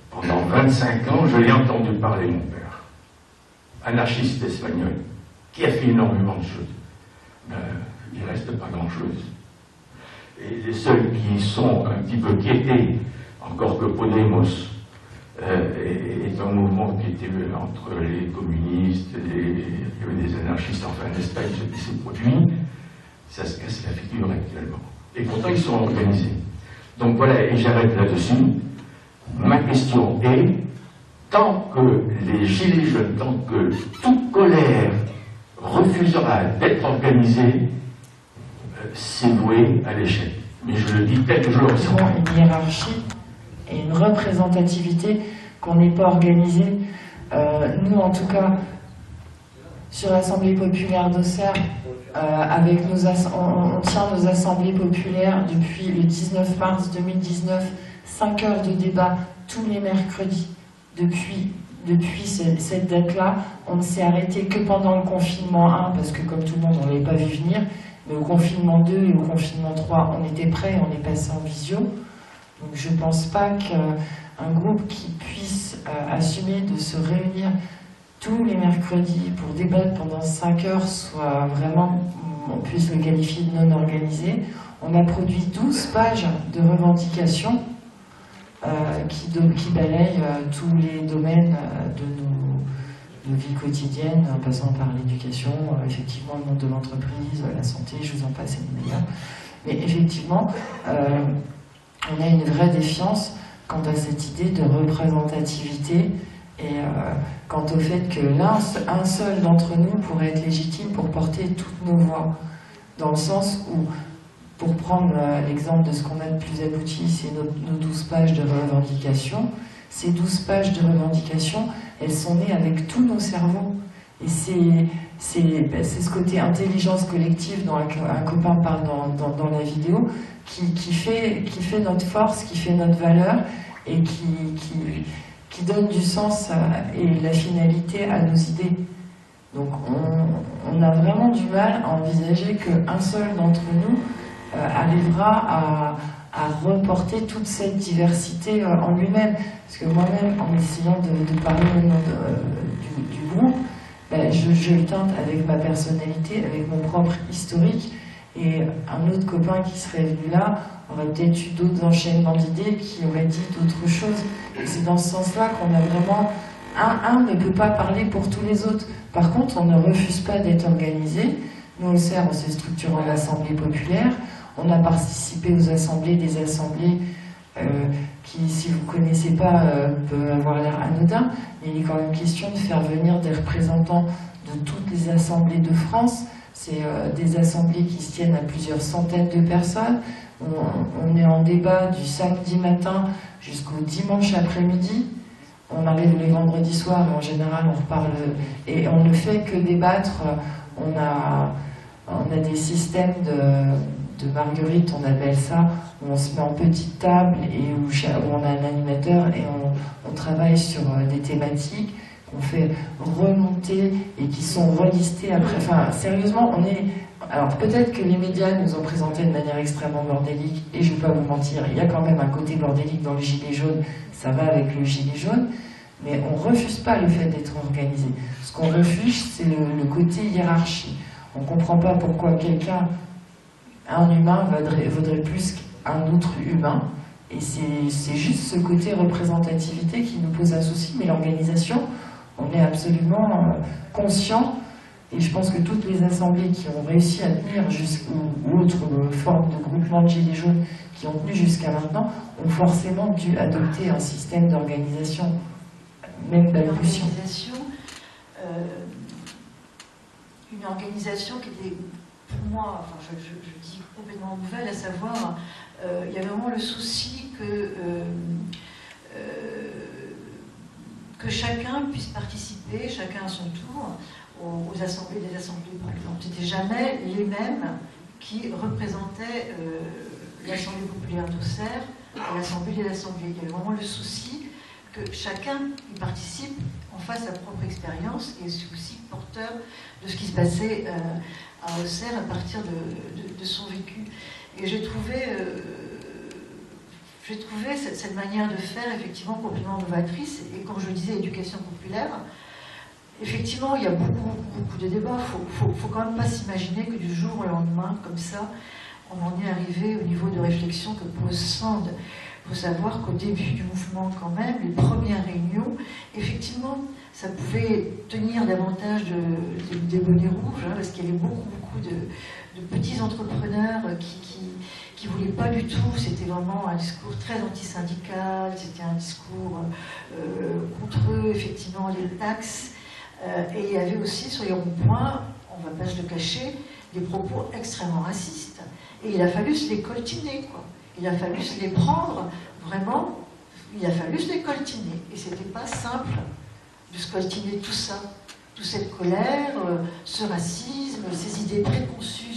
pendant 25 ans, je l'ai entendu parler, mon père, anarchiste espagnol, qui a fait énormément de choses. Il ne reste pas grand-chose. Et les seuls qui sont un petit peu guettés, encore que Podemos est un mouvement qui était entre les communistes, il y avait des anarchistes, enfin en Espagne, ce qui s'est produit, ça se casse la figure actuellement. Et pourtant, ils sont organisés. Donc voilà, et j'arrête là-dessus. Ma question est, tant que les Gilets jaunes, tant que toute colère refusera d'être organisée, c'est voué à l'échec. Mais je le dis tel que je le ressens. Une hiérarchie et une représentativité qu'on n'est pas organisée. Nous, en tout cas, sur l'Assemblée populaire d'Auxerre, on tient nos assemblées populaires depuis le 19 mars 2019, 5 heures de débat tous les mercredis. Depuis cette date-là, on ne s'est arrêté que pendant le confinement 1, parce que comme tout le monde, on ne l'avait pas vu venir, mais au confinement 2 et au confinement 3, on était prêts, on est passé en visio. Donc je ne pense pas qu'un groupe qui puisse assumer de se réunir tous les mercredis pour débattre pendant 5 heures soit vraiment, on puisse le qualifier de non organisé. On a produit 12 pages de revendications qui balaye tous les domaines de nos vies quotidiennes, en passant par l'éducation, effectivement le monde de l'entreprise, la santé, je vous en passe, et les meilleurs. Mais effectivement, on a une vraie défiance quant à cette idée de représentativité et quant au fait que un seul d'entre nous pourrait être légitime pour porter toutes nos voix, dans le sens où, pour prendre l'exemple de ce qu'on a de plus abouti, c'est nos 12 pages de revendications. Ces 12 pages de revendications, elles sont nées avec tous nos cerveaux. Et c'est ce côté intelligence collective dont un copain parle dans la vidéo, qui fait notre force, qui fait notre valeur, et qui donne du sens et la finalité à nos idées. Donc on a vraiment du mal à envisager qu'un seul d'entre nous arrivera à reporter toute cette diversité en lui-même. Parce que moi-même, en essayant de parler au nom du groupe, ben, je le teinte avec ma personnalité, avec mon propre historique, et un autre copain qui serait venu là aurait peut-être eu d'autres enchaînements d'idées, qui aurait dit d'autres choses. Et c'est dans ce sens-là qu'on a vraiment... Un ne peut pas parler pour tous les autres. Par contre, on ne refuse pas d'être organisé. Nous, au CERF, on s'est structuré en assemblée populaire. On a participé aux assemblées, des assemblées qui, si vous ne connaissez pas, peuvent avoir l'air anodin. Il est quand même question de faire venir des représentants de toutes les assemblées de France. C'est des assemblées qui se tiennent à plusieurs centaines de personnes. On est en débat du samedi matin jusqu'au dimanche après-midi. On arrive les vendredis soirs et en général on reparle et on ne fait que débattre. On a des systèmes de Marguerite, on appelle ça, où on se met en petite table et où, on a un animateur et on travaille sur des thématiques qu'on fait remonter et qui sont relistées après. Enfin, sérieusement, on est... Alors peut-être que les médias nous ont présenté de manière extrêmement bordélique, et je ne vais pas vous mentir, il y a quand même un côté bordélique dans le gilet jaune, ça va avec le gilet jaune, mais on ne refuse pas le fait d'être organisé. Ce qu'on refuse, c'est le côté hiérarchie. On ne comprend pas pourquoi quelqu'un, un humain, vaudrait plus qu'un autre humain, et c'est juste ce côté représentativité qui nous pose un souci, mais l'organisation, on est absolument conscient. Et je pense que toutes les assemblées qui ont réussi à tenir ou autres formes de groupement de gilets jaunes qui ont tenu jusqu'à maintenant ont forcément dû adopter un système d'organisation, même d'impulsion. Une organisation qui était, pour moi, enfin, je dis complètement nouvelle, à savoir, il y avait vraiment le souci que chacun puisse participer, chacun à son tour, aux assemblées des assemblées, par exemple. C'était jamais les mêmes qui représentaient l'Assemblée populaire d'Auxerre à l'Assemblée des assemblées. Il y avait vraiment le souci que chacun y participe, en fasse sa propre expérience et est aussi porteur de ce qui se passait à Auxerre à partir de son vécu. Et j'ai trouvé cette manière de faire effectivement complètement novatrice. Et quand je disais éducation populaire, effectivement, il y a beaucoup de débats. Il ne faut quand même pas s'imaginer que du jour au lendemain, comme ça, on en est arrivé au niveau de réflexion que pose Sand. Il faut savoir qu'au début du mouvement, quand même, les premières réunions, effectivement, ça pouvait tenir davantage des bonnets rouges, hein, parce qu'il y avait beaucoup de petits entrepreneurs qui voulaient pas du tout. C'était vraiment un discours très antisyndical, c'était un discours contre, effectivement, les taxes. Et il y avait aussi sur les ronds-points, on ne va pas se le cacher, des propos extrêmement racistes. Et il a fallu se les coltiner, quoi. Il a fallu se les prendre, vraiment, il a fallu se les coltiner. Et ce n'était pas simple de se coltiner tout ça, toute cette colère, ce racisme, ces idées préconçues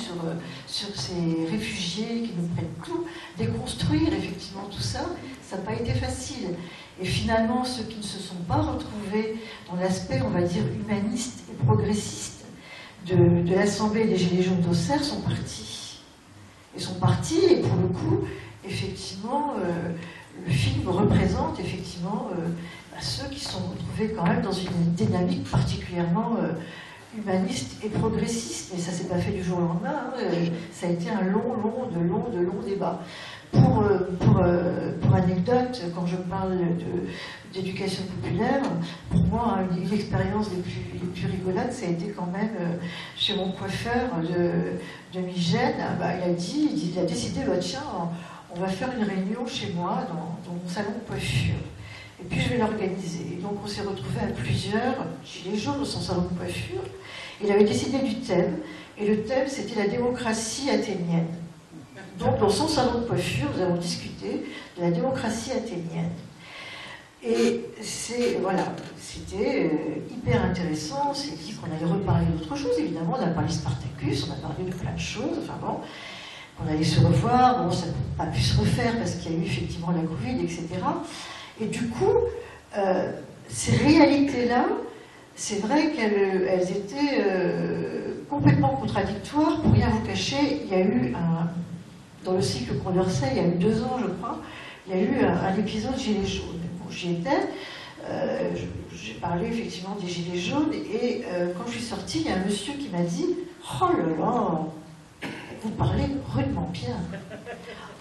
sur ces réfugiés qui nous prennent tout. Déconstruire effectivement tout ça, ça n'a pas été facile. Et finalement, ceux qui ne se sont pas retrouvés dans l'aspect, on va dire, humaniste et progressiste de l'Assemblée des Gilets jaunes d'Auxerre sont partis. Et sont partis, et pour le coup, effectivement, le film représente effectivement ceux qui se sont retrouvés quand même dans une dynamique particulièrement humaniste et progressiste. Mais ça ne s'est pas fait du jour au lendemain, hein. Ça a été un long débat. Pour anecdote, quand je parle d'éducation populaire, pour moi, hein, une expérience les plus rigolotes, ça a été quand même chez mon coiffeur de Migène. Bah, il a décidé, bah, tiens, on va faire une réunion chez moi dans mon salon de coiffure. Et puis je vais l'organiser. Donc on s'est retrouvés à plusieurs gilets jaunes dans son salon de coiffure. Il avait décidé du thème, et le thème c'était la démocratie athénienne. Donc, dans son salon de coiffure, nous avons discuté de la démocratie athénienne. Et c'était hyper intéressant. C'est dit qu'on allait reparler d'autre chose. Évidemment, on a parlé de Spartacus, on a parlé de plein de choses. Enfin bon, on allait se revoir. Bon, ça n'a pas pu se refaire parce qu'il y a eu effectivement la Covid, etc. Et du coup, ces réalités-là, c'est vrai qu'elles étaient complètement contradictoires. Pour rien vous cacher, il y a eu dans le cycle Condorcet, il y a eu 2 ans, je crois, il y a eu un épisode Gilets jaunes. Bon, j'y étais, j'ai parlé effectivement des Gilets jaunes, et quand je suis sortie, il y a un monsieur qui m'a dit « Oh là là, vous parlez rudement bien ».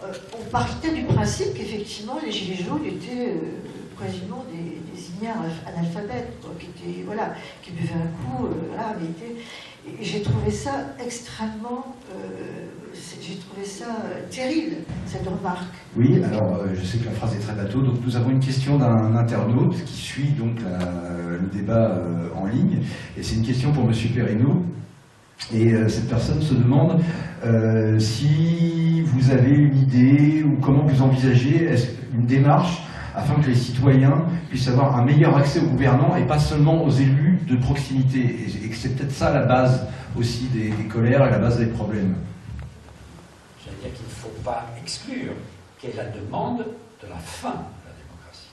On partait du principe qu'effectivement, les Gilets jaunes étaient quasiment des ignares analphabètes, quoi, qui buvaient un coup, voilà, mais étaient... J'ai trouvé ça extrêmement... j'ai trouvé ça terrible, cette remarque. Oui, alors je sais que la phrase est très bateau. Donc nous avons une question d'un internaute qui suit donc le débat en ligne. Et c'est une question pour M. Perrineau. Et cette personne se demande si vous avez une idée ou comment vous envisagez une démarche afin que les citoyens puissent avoir un meilleur accès aux gouvernants et pas seulement aux élus de proximité. Et que c'est peut-être ça la base aussi des colères et la base des problèmes. C'est-à-dire qu'il ne faut pas exclure, qui est la demande de la fin de la démocratie,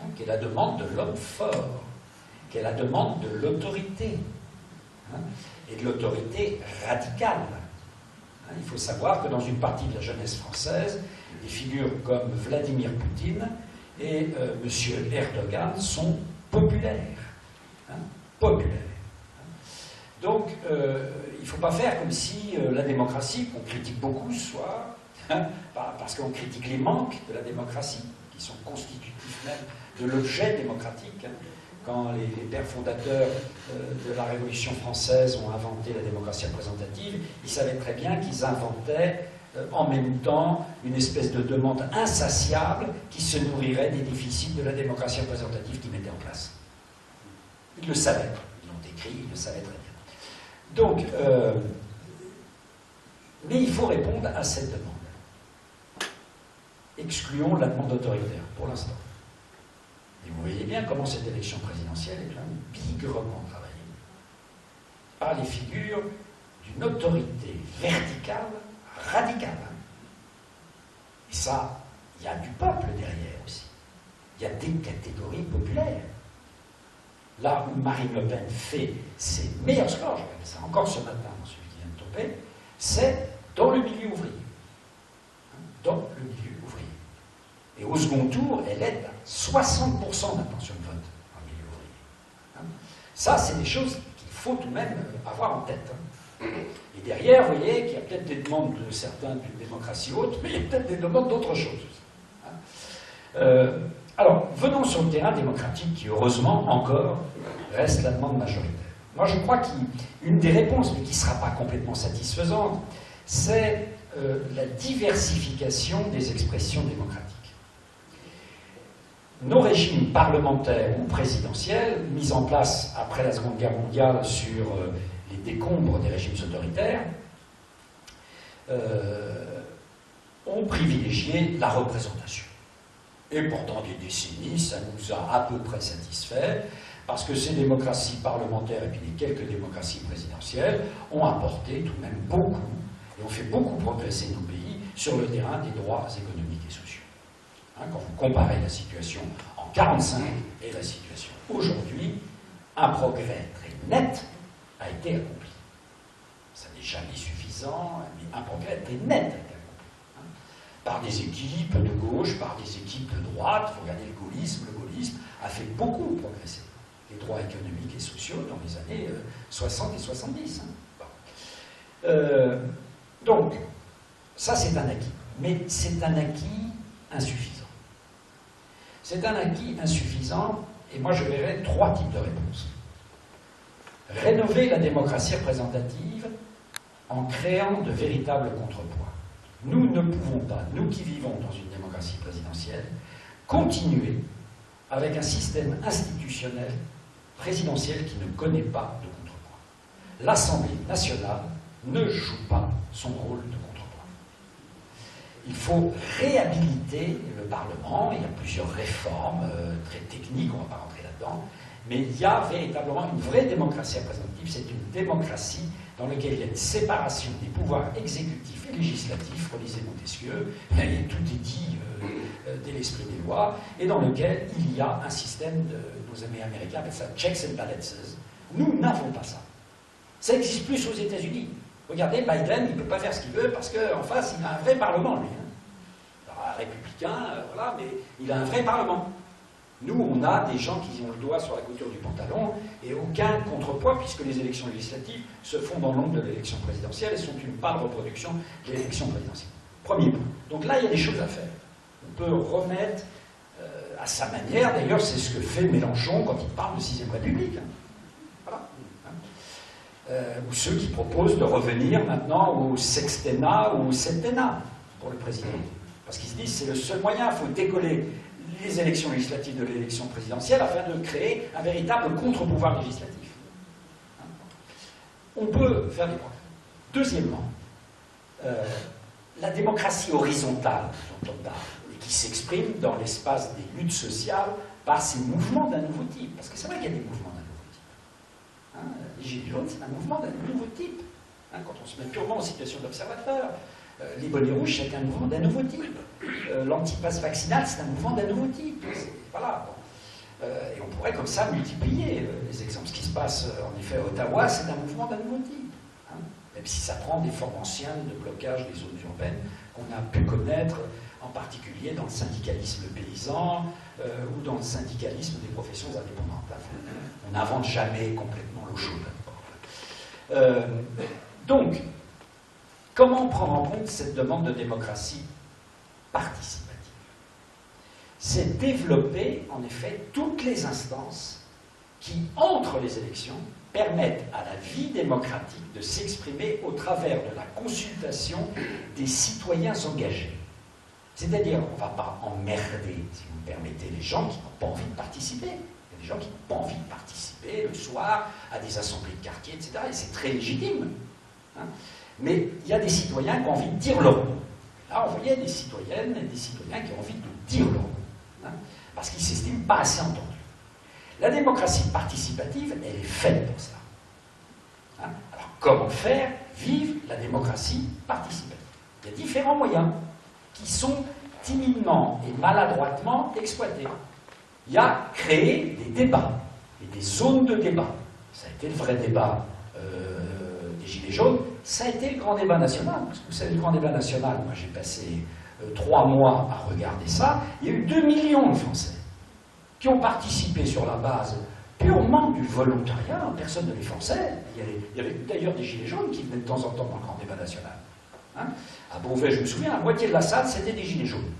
hein, qui est la demande de l'homme fort, qui est la demande de l'autorité, hein, et de l'autorité radicale. Hein, il faut savoir que dans une partie de la jeunesse française, des figures comme Vladimir Poutine et M. Erdogan sont populaires. Hein, populaires. Donc, il ne faut pas faire comme si la démocratie, qu'on critique beaucoup ce soir, hein, parce qu'on critique les manques de la démocratie, qui sont constitutifs même de l'objet démocratique. Hein. Quand les pères fondateurs de la Révolution française ont inventé la démocratie représentative, ils savaient très bien qu'ils inventaient en même temps une espèce de demande insatiable qui se nourrirait des déficits de la démocratie représentative qu'ils mettaient en place. Ils le savaient. Ils l'ont écrit, ils le savaient très bien. Donc, mais il faut répondre à cette demande. Excluons la demande autoritaire, pour l'instant. Et vous voyez bien comment cette élection présidentielle est bigrement travaillée par les figures d'une autorité verticale, radicale. Et ça, il y a du peuple derrière aussi. Il y a des catégories populaires. Là où Marine Le Pen fait ses meilleurs scores, je rappelle ça encore ce matin dans celui qui vient de tomber, c'est dans le milieu ouvrier. Dans le milieu ouvrier. Et au second tour, elle est à 60% d'intention de vote dans le milieu ouvrier. Ça, c'est des choses qu'il faut tout de même avoir en tête. Et derrière, vous voyez qu'il y a peut-être des demandes de certains d'une démocratie haute, mais il y a peut-être des demandes d'autres choses. Alors, venons sur le terrain démocratique qui, heureusement, encore, reste la demande majoritaire. Moi, je crois qu'une des réponses, mais qui ne sera pas complètement satisfaisante, c'est la diversification des expressions démocratiques. Nos régimes parlementaires ou présidentiels, mis en place après la Seconde Guerre mondiale sur les décombres des régimes autoritaires, ont privilégié la représentation. Et pendant des décennies, ça nous a à peu près satisfaits, parce que ces démocraties parlementaires et puis les quelques démocraties présidentielles ont apporté tout de même beaucoup, et ont fait beaucoup progresser nos pays sur le terrain des droits économiques et sociaux. Hein, quand vous comparez la situation en 1945 et la situation aujourd'hui, un progrès très net a été accompli. Ça n'est jamais suffisant, mais un progrès très net a été accompli. Par des équipes de gauche, par des équipes de droite. Vous regardez le gaullisme. Le gaullisme a fait beaucoup progresser les droits économiques et sociaux dans les années 60 et 70. Bon. Donc, ça c'est un acquis. Mais c'est un acquis insuffisant. C'est un acquis insuffisant, et moi je verrai trois types de réponses. Rénover la démocratie représentative en créant de véritables contrepoids. Nous ne pouvons pas, nous qui vivons dans une démocratie présidentielle, continuer avec un système institutionnel présidentiel qui ne connaît pas de contrepoint. L'Assemblée nationale ne joue pas son rôle de contrepoint. Il faut réhabiliter le Parlement. Il y a plusieurs réformes très techniques, on ne va pas rentrer là-dedans, mais il y a véritablement une vraie démocratie représentative. C'est une démocratie dans laquelle il y a une séparation des pouvoirs exécutifs et législatifs, relisez Montesquieu, et tout est dit dès l'esprit des lois, et dans lequel il y a un système, nos amis américains appellent ça checks and balances. Nous n'avons pas ça. Ça n'existe plus aux États-Unis. Regardez, Biden, il ne peut pas faire ce qu'il veut parce qu'en face, il a un vrai Parlement, lui. Alors, un républicain, voilà, mais il a un vrai Parlement. Nous, on a des gens qui ont le doigt sur la couture du pantalon et aucun contrepoids puisque les élections législatives se font dans l'ombre de l'élection présidentielle et sont une part de reproduction de l'élection présidentielle. Premier point. Donc là, il y a des choses à faire. On peut remettre à sa manière, d'ailleurs, c'est ce que fait Mélenchon quand il parle de 6ème République. Voilà. Ou ceux qui proposent de revenir maintenant au sextennat ou au septennat pour le président. Parce qu'ils se disent c'est le seul moyen, il faut décoller les élections législatives de l'élection présidentielle afin de créer un véritable contre-pouvoir législatif. On peut faire des progrès. Deuxièmement, la démocratie horizontale dont on parle et qui s'exprime dans l'espace des luttes sociales par ces mouvements d'un nouveau type. Parce que c'est vrai qu'il y a des mouvements d'un nouveau type. Hein, les Gilets jaunes, c'est un mouvement d'un nouveau type. Hein, quand on se met purement en situation d'observateur, Les Bonnets Rouges, c'est un mouvement d'un nouveau type. L'antipasse vaccinale, c'est un mouvement d'un nouveau type. Voilà. Et on pourrait comme ça multiplier les exemples. Ce qui se passe en effet à Ottawa, c'est un mouvement d'un nouveau type. Hein, même si ça prend des formes anciennes de blocage des zones urbaines qu'on a pu connaître, en particulier dans le syndicalisme paysan ou dans le syndicalisme des professions indépendantes. On n'invente jamais complètement l'eau chaude. Donc, comment prendre en compte cette demande de démocratie participative? C'est développer, en effet, toutes les instances qui, entre les élections, permettent à la vie démocratique de s'exprimer au travers de la consultation des citoyens engagés. C'est-à-dire, on ne va pas emmerder, si vous me permettez, les gens qui n'ont pas envie de participer. Il y a des gens qui n'ont pas envie de participer le soir à des assemblées de quartier, etc. Et c'est très légitime. Hein. Mais il y a des citoyens qui ont envie de dire leur mot. Là, on voyait des citoyennes et des citoyens qui ont envie de dire leur mot. Hein, parce qu'ils ne s'estiment pas assez entendus. La démocratie participative, elle est faite pour ça. Hein. Alors, comment faire vivre la démocratie participative? Il y a différents moyens qui sont timidement et maladroitement exploités. Il y a créé des débats et des zones de débat. Ça a été le vrai débat des Gilets jaunes. Ça a été le grand débat national. Parce que vous savez, le grand débat national, moi j'ai passé 3 mois à regarder ça. Il y a eu 2 millions de Français qui ont participé sur la base purement du volontariat. Personne ne les forçait. Il y avait d'ailleurs des Gilets jaunes qui venaient de temps en temps dans le grand débat national. Hein, à Beauvais, je me souviens, la moitié de la salle, c'était des Gilets jaunes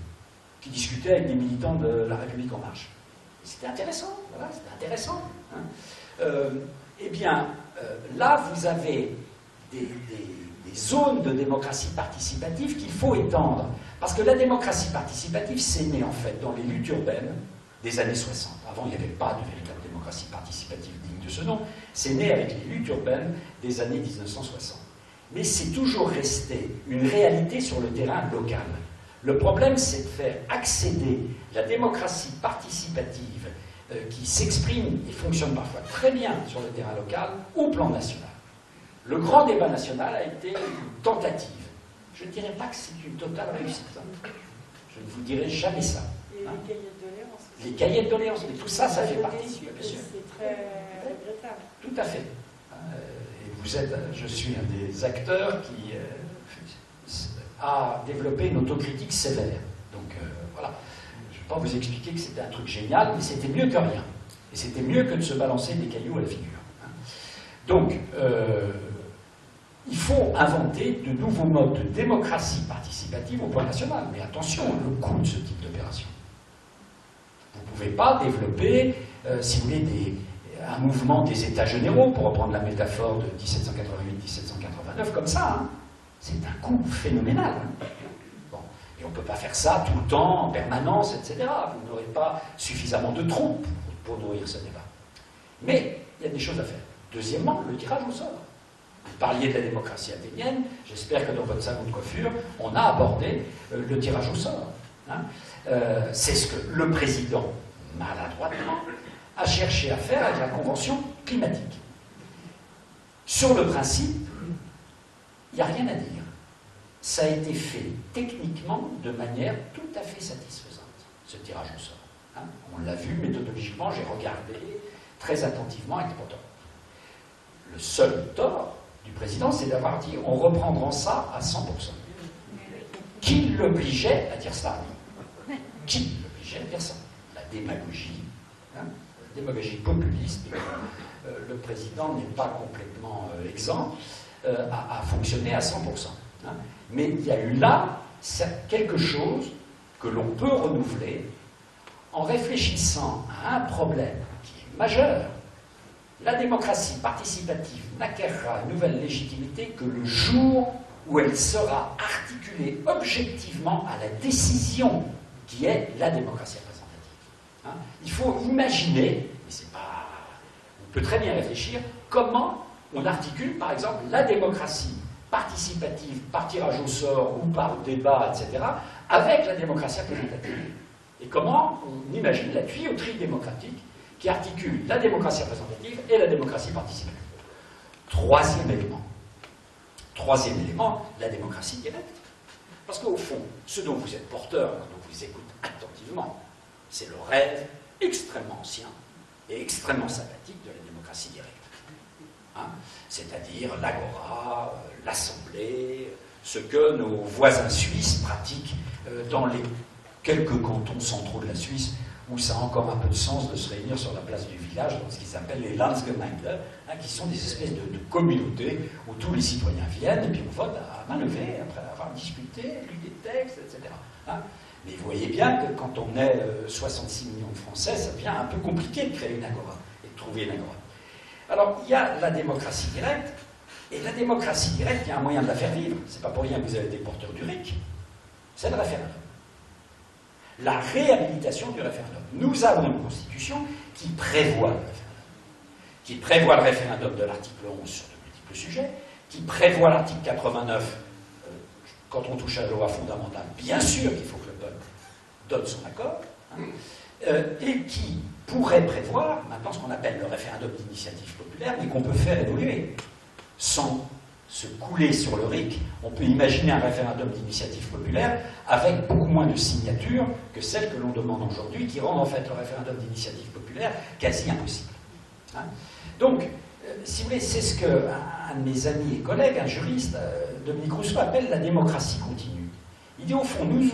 qui discutaient avec des militants de La République En Marche. C'était intéressant, voilà, c'était intéressant. Hein. Eh bien, là, vous avez des zones de démocratie participative qu'il faut étendre. Parce que la démocratie participative s'est née, en fait, dans les luttes urbaines des années 60. Avant, il n'y avait pas de véritable démocratie participative digne de ce nom. C'est né avec les luttes urbaines des années 1960. Mais c'est toujours resté une réalité sur le terrain local. Le problème, c'est de faire accéder la démocratie participative qui s'exprime et fonctionne parfois très bien sur le terrain local au plan national. Le grand débat national a été une tentative. Je ne dirais pas que c'est une totale réussite. Hein. Je ne vous dirai jamais ça. Hein. Les cahiers de doléances. Les cahiers de doléances, mais tout ça, ça fait partie. C'est très regrettable. Tout à fait. Je suis un des acteurs qui a développé une autocritique sévère. Donc voilà, je ne vais pas vous expliquer que c'était un truc génial, mais c'était mieux que rien. Et c'était mieux que de se balancer des cailloux à la figure. Hein. Donc, il faut inventer de nouveaux modes de démocratie participative au plan national. Mais attention, le coût de ce type d'opération. Vous ne pouvez pas développer, si vous voulez, un mouvement des États généraux, pour reprendre la métaphore de 1788-1789, comme ça. Hein. C'est un coup phénoménal. Hein. Bon. Et on ne peut pas faire ça tout le temps, en permanence, etc. Vous n'aurez pas suffisamment de troupes pour nourrir ce débat. Mais il y a des choses à faire. Deuxièmement, le tirage au sort. Vous parliez de la démocratie athénienne, j'espère que dans votre salon de coiffure, on a abordé le tirage au sort. Hein. C'est ce que le président, maladroitement, a cherché à faire avec la Convention climatique. Sur le principe, il n'y a rien à dire. Ça a été fait techniquement de manière tout à fait satisfaisante, ce tirage au sort. Hein, on l'a vu méthodologiquement, j'ai regardé très attentivement avec mon tort. Le seul tort du président, c'est d'avoir dit « on reprendra ça à 100%. » Qui l'obligeait à dire ça? Qui l'obligeait à dire ça? La démagogie. Hein, démagogie populiste, le président n'est pas complètement exempt, à fonctionner à 100%. Hein. Mais il y a eu là quelque chose que l'on peut renouveler en réfléchissant à un problème qui est majeur. La démocratie participative n'acquerra une nouvelle légitimité que le jour où elle sera articulée objectivement à la décision qui est la démocratie. Il faut imaginer, mais c'est pas... on peut très bien réfléchir, comment on articule, par exemple, la démocratie participative, par tirage au sort ou par débat, etc., avec la démocratie représentative. Et comment on imagine la tuyauterie démocratique qui articule la démocratie représentative et la démocratie participative. Troisième élément. Troisième élément, la démocratie directe. Parce qu'au fond, ce dont vous êtes porteur, dont vous écoutez attentivement, c'est le rêve extrêmement ancien et extrêmement sympathique de la démocratie directe. Hein? C'est-à-dire l'Agora, l'Assemblée, ce que nos voisins suisses pratiquent dans les quelques cantons centraux de la Suisse, où ça a encore un peu de sens de se réunir sur la place du village, dans ce qu'ils appellent les Landsgemeinde, hein, qui sont des espèces de communautés où tous les citoyens viennent, et puis on vote à main levée, après avoir discuté, lu des textes, etc. Hein. Mais vous voyez bien que quand on est 66 millions de Français, ça devient un peu compliqué de créer une agora, et de trouver une agora. Alors, il y a la démocratie directe, et la démocratie directe, il y a un moyen de la faire vivre. C'est pas pour rien que vous avez des porteurs du RIC, c'est de la faire vivre. La réhabilitation du référendum. Nous avons une constitution qui prévoit le référendum. Qui prévoit le référendum de l'article 11 sur de multiples sujets, qui prévoit l'article 89, quand on touche à la loi fondamentale, bien sûr qu'il faut que le peuple donne son accord, hein, et qui pourrait prévoir maintenant ce qu'on appelle le référendum d'initiative populaire, mais qu'on peut faire évoluer. Sans se couler sur le RIC, on peut imaginer un référendum d'initiative populaire avec beaucoup moins de signatures que celles que l'on demande aujourd'hui, qui rendent en fait le référendum d'initiative populaire quasi impossible. Hein? Donc, si vous voulez, c'est ce qu'un de mes amis et collègues, un juriste, Dominique Rousseau, appelle la démocratie continue. Il dit, au fond, nous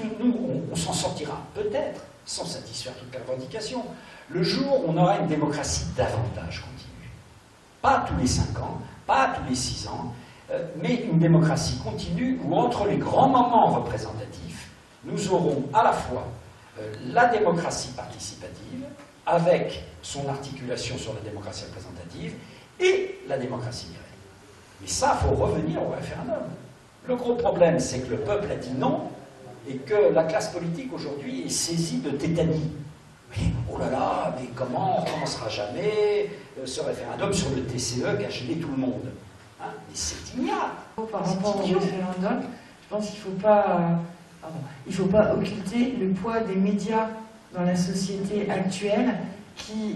on s'en sortira peut-être, sans satisfaire toute la revendication, le jour où on aura une démocratie davantage continue. Pas tous les 5 ans, pas tous les 6 ans, mais une démocratie continue où, entre les grands moments représentatifs, nous aurons à la fois la démocratie participative, avec son articulation sur la démocratie représentative, et la démocratie directe. Mais ça, il faut revenir au référendum. Le gros problème, c'est que le peuple a dit non, et que la classe politique, aujourd'hui, est saisie de tétanie. Mais, oh là là, mais comment on ne recommencera jamais ce référendum sur le TCE qui a gêné tout le monde? Hein, mais c'est ignoble. Par rapport au référendum, je pense qu'il ne faut pas, occulter le poids des médias dans la société actuelle qui,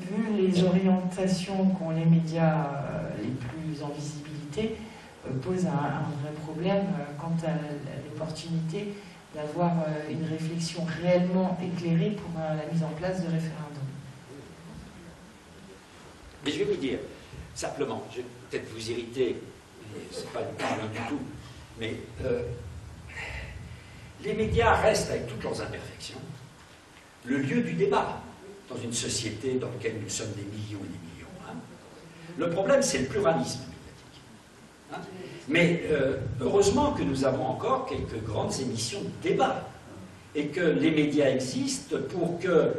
vu les orientations qu'ont les médias les plus en visibilité, posent un vrai problème quant à l'opportunité d'avoir une réflexion réellement éclairée pour la mise en place de référendum. Mais je vais vous dire, simplement, je vais peut-être vous irriter, c'est pas une parole du tout, mais les médias restent, avec toutes leurs imperfections, le lieu du débat dans une société dans laquelle nous sommes des millions et des millions. Hein. Le problème, c'est le pluralisme médiatique. Hein. Mais heureusement que nous avons encore quelques grandes émissions de débat et que les médias existent pour que,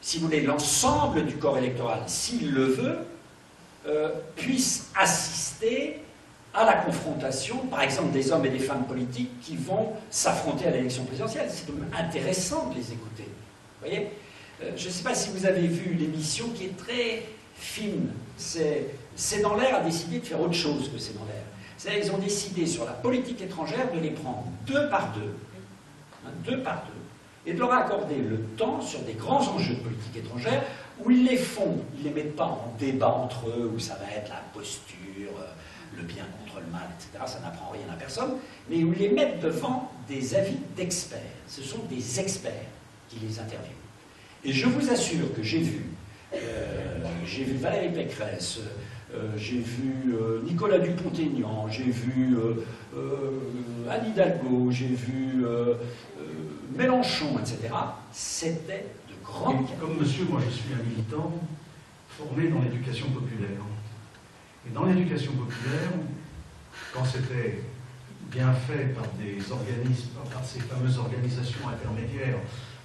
si vous voulez, l'ensemble du corps électoral, s'il le veut, puisse assister à la confrontation, par exemple, des hommes et des femmes politiques qui vont s'affronter à l'élection présidentielle. C'est donc intéressant de les écouter. Vous voyez, je ne sais pas si vous avez vu l'émission qui est très fine. C'est dans l'air a décidé de faire autre chose que c'est dans l'air. C'est-à-dire qu'ils ont décidé sur la politique étrangère de les prendre deux par deux, et de leur accorder le temps sur des grands enjeux de politique étrangère où ils les font, ils ne les mettent pas en débat entre eux, où ça va être la posture, le bien contre le mal, etc. Ça n'apprend rien à personne, mais où ils les mettent devant des avis d'experts. Ce sont des experts qui les interviewent. Et je vous assure que j'ai vu Valérie Pécresse, j'ai vu Nicolas Dupont-Aignan, j'ai vu Anne Hidalgo, j'ai vu Mélenchon, etc. C'était de grandes... Comme monsieur, moi je suis un militant formé dans l'éducation populaire. Et dans l'éducation populaire, quand c'était bien fait par des organismes, par ces fameuses organisations intermédiaires,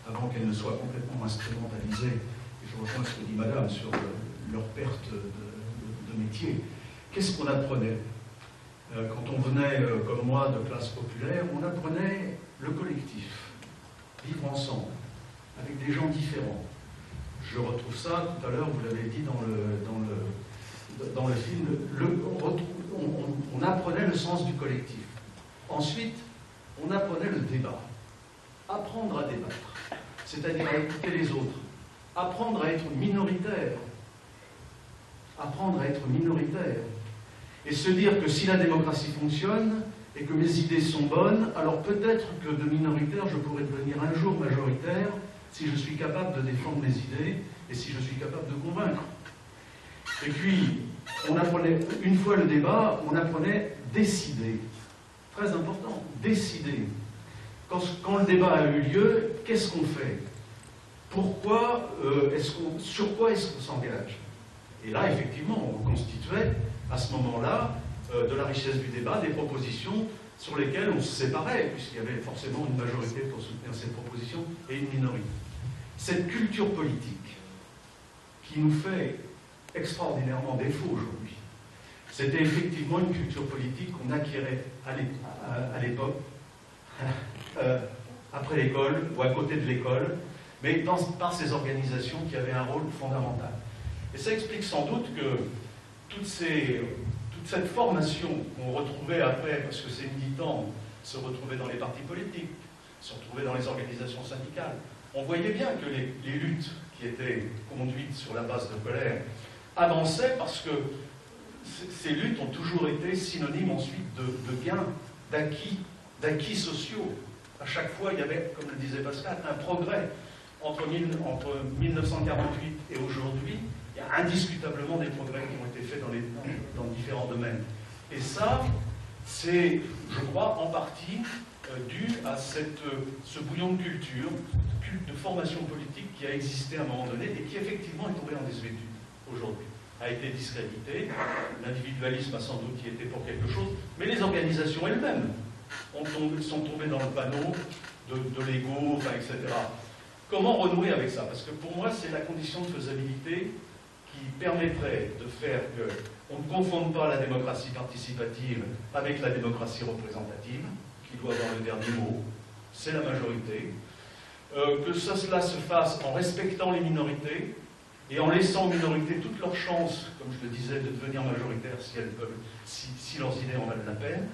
avant qu'elles ne soient complètement instrumentalisées, et je rejoins ce que dit madame sur leur perte de métier, qu'est-ce qu'on apprenait? Quand on venait, comme moi, de classe populaire, on apprenait le collectif, vivre ensemble, avec des gens différents. Je retrouve ça, tout à l'heure, vous l'avez dit dans le film, on apprenait le sens du collectif. Ensuite, on apprenait le débat. Apprendre à débattre, c'est-à-dire à écouter les autres. Apprendre à être minoritaire. Apprendre à être minoritaire. Et se dire que si la démocratie fonctionne, et que mes idées sont bonnes, alors peut-être que de minoritaire, je pourrais devenir un jour majoritaire si je suis capable de défendre mes idées et si je suis capable de convaincre. Et puis, on apprenait, une fois le débat, on apprenait décider. Très important, décider. Quand le débat a eu lieu, qu'est-ce qu'on fait? Pourquoi, sur quoi est-ce qu'on s'engage? Et là, effectivement, on constituait, à ce moment-là, de la richesse du débat, des propositions sur lesquelles on se séparait, puisqu'il y avait forcément une majorité pour soutenir ces propositions et une minorité. Cette culture politique, qui nous fait extraordinairement défaut aujourd'hui, c'était effectivement une culture politique qu'on acquérait à l'époque, après l'école ou à côté de l'école, mais par ces organisations qui avaient un rôle fondamental. Et ça explique sans doute que toute cette formation qu'on retrouvait après, parce que ces militants se retrouvaient dans les partis politiques, se retrouvaient dans les organisations syndicales, on voyait bien que les luttes qui étaient conduites sur la base de colère avançaient parce que ces luttes ont toujours été synonymes ensuite de gains, d'acquis sociaux. À chaque fois, il y avait, comme le disait Pascal, un progrès. Entre 1948 et aujourd'hui, il y a indiscutablement des progrès qui ont été faits dans différents domaines. Et ça, c'est, je crois, en partie dû à ce bouillon de culture, de formation politique qui a existé à un moment donné et qui effectivement est tombé en désuétude aujourd'hui, a été discrédité. L'individualisme a sans doute y été pour quelque chose, mais les organisations elles-mêmes sont tombées dans le panneau de l'ego, enfin, etc. Comment renouer avec ça? Parce que pour moi, c'est la condition de faisabilité qui permettrait de faire qu'on ne confonde pas la démocratie participative avec la démocratie représentative, qui doit avoir le dernier mot, c'est la majorité, que cela se fasse en respectant les minorités et en laissant aux minorités toutes leurs chances, comme je le disais, de devenir majoritaires si elles peuvent, si leurs idées en valent la peine.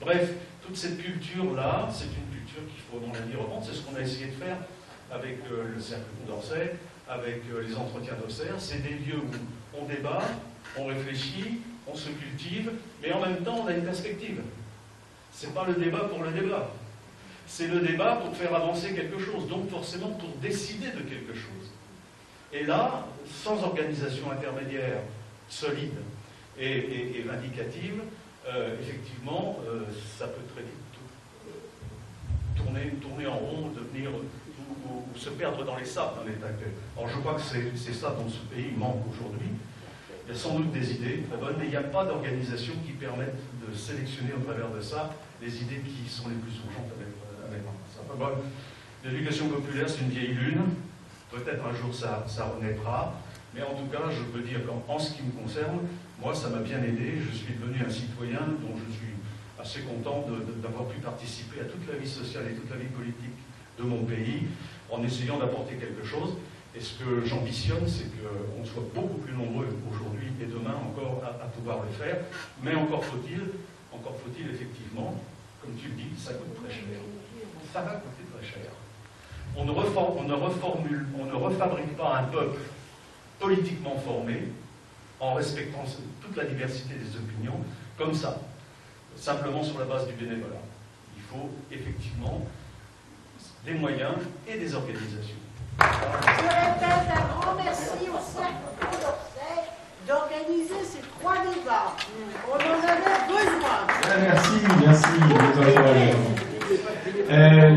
Bref, toute cette culture-là, c'est une culture qu'il faut, dans l'environnement, c'est ce qu'on a essayé de faire avec le Cercle Condorcet, avec les entretiens d'Auxerre. C'est des lieux où on débat, on réfléchit, on se cultive, mais en même temps, on a une perspective. C'est pas le débat pour le débat. C'est le débat pour faire avancer quelque chose, donc forcément pour décider de quelque chose. Et là, sans organisation intermédiaire solide et vindicative, effectivement, ça peut très vite tourner en rond, devenir... ou se perdre dans les sables dans l'état actuel. Alors je crois que c'est ça dont ce pays manque aujourd'hui. Il y a sans doute des idées très bonnes, mais il n'y a pas d'organisation qui permette de sélectionner au travers de ça les idées qui sont les plus urgentes avec moi. L'éducation populaire, c'est une vieille lune. Peut-être un jour ça renaîtra. Mais en tout cas, je peux dire qu'en ce qui me concerne, moi, ça m'a bien aidé. Je suis devenu un citoyen dont je suis assez content d'avoir pu participer à toute la vie sociale et toute la vie politique de mon pays, en essayant d'apporter quelque chose. Et ce que j'ambitionne, c'est qu'on soit beaucoup plus nombreux aujourd'hui et demain encore à pouvoir le faire. Mais encore faut-il effectivement, comme tu le dis, ça coûte très cher. Ça va coûter très cher. On ne refabrique pas un peuple politiquement formé en respectant toute la diversité des opinions comme ça, simplement sur la base du bénévolat. Il faut effectivement des moyens et des organisations. Je répète un grand merci au Cercle Condorcet d'organiser ces trois débats. On en avait besoin. Merci.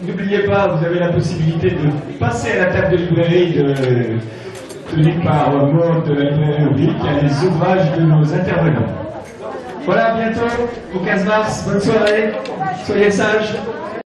N'oubliez pas, vous avez la possibilité de passer à la table de librairie tenue par Maud de la librairie publique à les ouvrages de nos intervenants. Voilà, à bientôt, au 15 mars. Bonne soirée. Soyez sages.